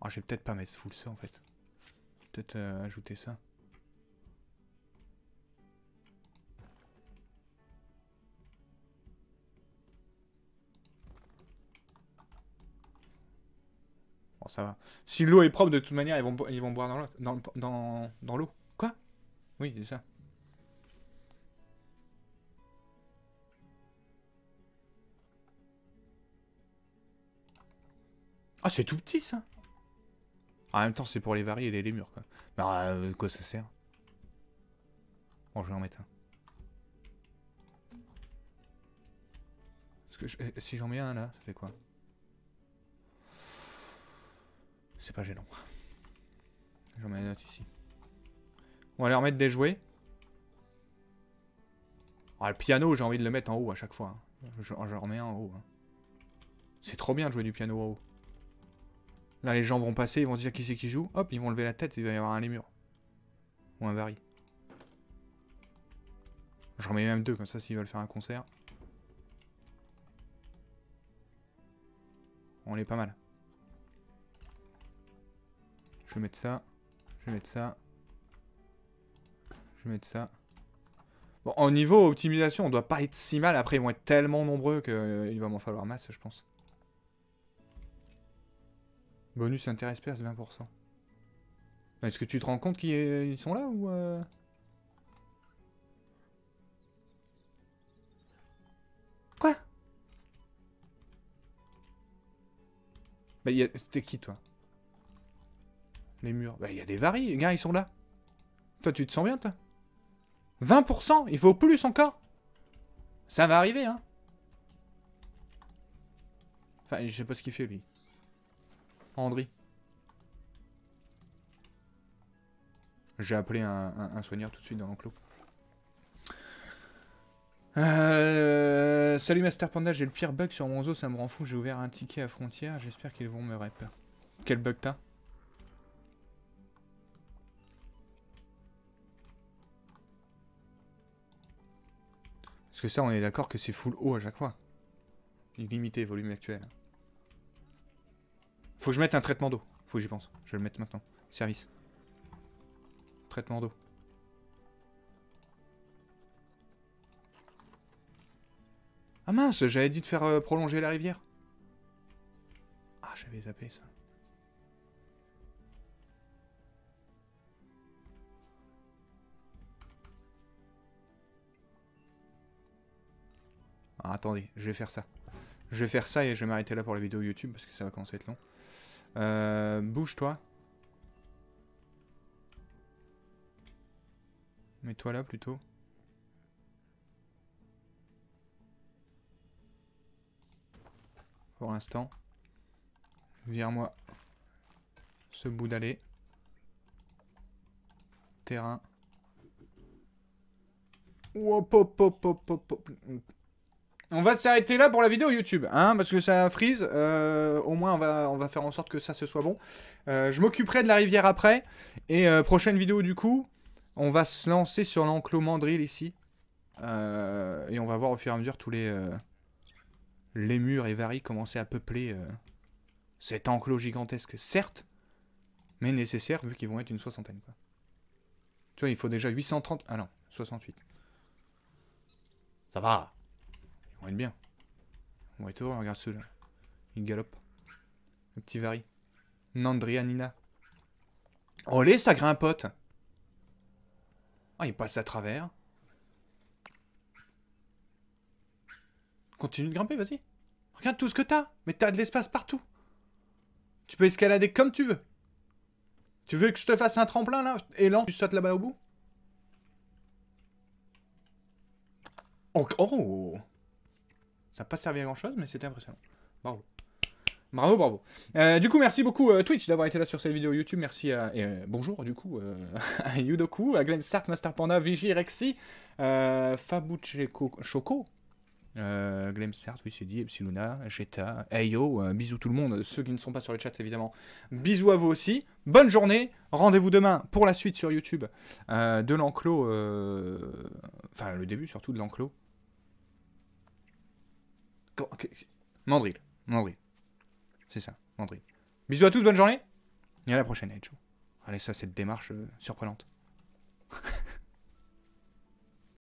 Ah, je vais peut-être pas mettre full ça en fait. Peut-être ajouter ça. Bon, ça va. Si l'eau est propre, de toute manière, ils vont boire dans l'eau. Quoi? Oui, c'est ça. Ah, c'est tout petit ça. En même temps, c'est pour les varis et les lémurs, quoi. Bah, de quoi ça sert? Bon, je vais en mettre un. Parce que si j'en mets un, là, ça fait quoi? C'est pas gênant. J'en mets la note ici. On va leur mettre des jouets. Ah, le piano, j'ai envie de le mettre en haut à chaque fois. Je remets un en haut. C'est trop bien de jouer du piano en haut. Là, les gens vont passer, ils vont dire qui c'est qui joue. Hop, ils vont lever la tête, il va y avoir un Lémur. Ou un Vari. J'en mets même deux, comme ça, s'ils veulent faire un concert. On est pas mal. Je vais mettre ça. Je vais mettre ça. Je vais mettre ça. Bon, en niveau optimisation, on doit pas être si mal. Après, ils vont être tellement nombreux qu'il va m'en falloir masse, je pense. Bonus intérêt espèce 20%. Est-ce que tu te rends compte qu'ils sont là ou Quoi? Bah c'était qui toi? Les murs. Bah il y a des varis, gars, ils sont là. Toi tu te sens bien toi? 20%, il faut plus encore. Ça va arriver hein. Enfin je sais pas ce qu'il fait lui. Andri. J'ai appelé un soigneur tout de suite dans l'enclos. Salut Masterpanda, j'ai le pire bug sur mon zoo, ça me rend fou. J'ai ouvert un ticket à frontière, j'espère qu'ils vont me rep. Quel bug t'as? Parce que ça, on est d'accord que c'est full haut à chaque fois. Illimité, volume actuel. Faut que je mette un traitement d'eau. Faut que j'y pense. Je vais le mettre maintenant. Service. Traitement d'eau. Ah mince, j'avais dit de faire prolonger la rivière. Ah, j'avais zappé ça. Ah, attendez, je vais faire ça. Je vais faire ça et je vais m'arrêter là pour la vidéo YouTube parce que ça va commencer à être long. Bouge-toi. Mets-toi là plutôt. Pour l'instant. Vire-moi ce bout d'allée. Terrain. Hop, hop, hop, hop, hop. On va s'arrêter là pour la vidéo YouTube, hein, parce que ça frise. Au moins, on va faire en sorte que ça, ce soit bon. Je m'occuperai de la rivière après. Et prochaine vidéo, du coup, on va se lancer sur l'enclos mandril ici. Et on va voir au fur et à mesure tous les murs et varis commencer à peupler cet enclos gigantesque, certes, mais nécessaire, vu qu'ils vont être une soixantaine, quoi. Tu vois, il faut déjà 830... Ah non, 68. Ça va, là. On va être bien. On va être heureux, regarde ceux-là. Il galope. Le petit Vari. Nandria Nina. Olé, ça grimpote. Ah, il passe à travers. Continue de grimper, vas-y. Regarde tout ce que t'as. Mais t'as de l'espace partout. Tu peux escalader comme tu veux. Tu veux que je te fasse un tremplin, là? Élan, tu sautes là-bas au bout? Oh! Ça n'a pas servi à grand chose, mais c'était impressionnant. Bravo. Bravo, bravo. Du coup, merci beaucoup Twitch d'avoir été là sur cette vidéo YouTube. Merci à... bonjour, du coup, à Yudoku, à Glemsart, Masterpanda, Vigie, Rexy, Fabucheco Choco, Glemsart, oui, c'est dit, Epsiluna, Jetta, Ayo, bisous tout le monde. Ceux qui ne sont pas sur le chat, évidemment, bisous à vous aussi. Bonne journée. Rendez-vous demain pour la suite sur YouTube de l'enclos... Enfin, le début, surtout, de l'enclos. Okay. Mandril, mandril. C'est ça, mandril. Bisous à tous, bonne journée. Et à la prochaine, Edjo. Allez, ça, cette démarche surprenante.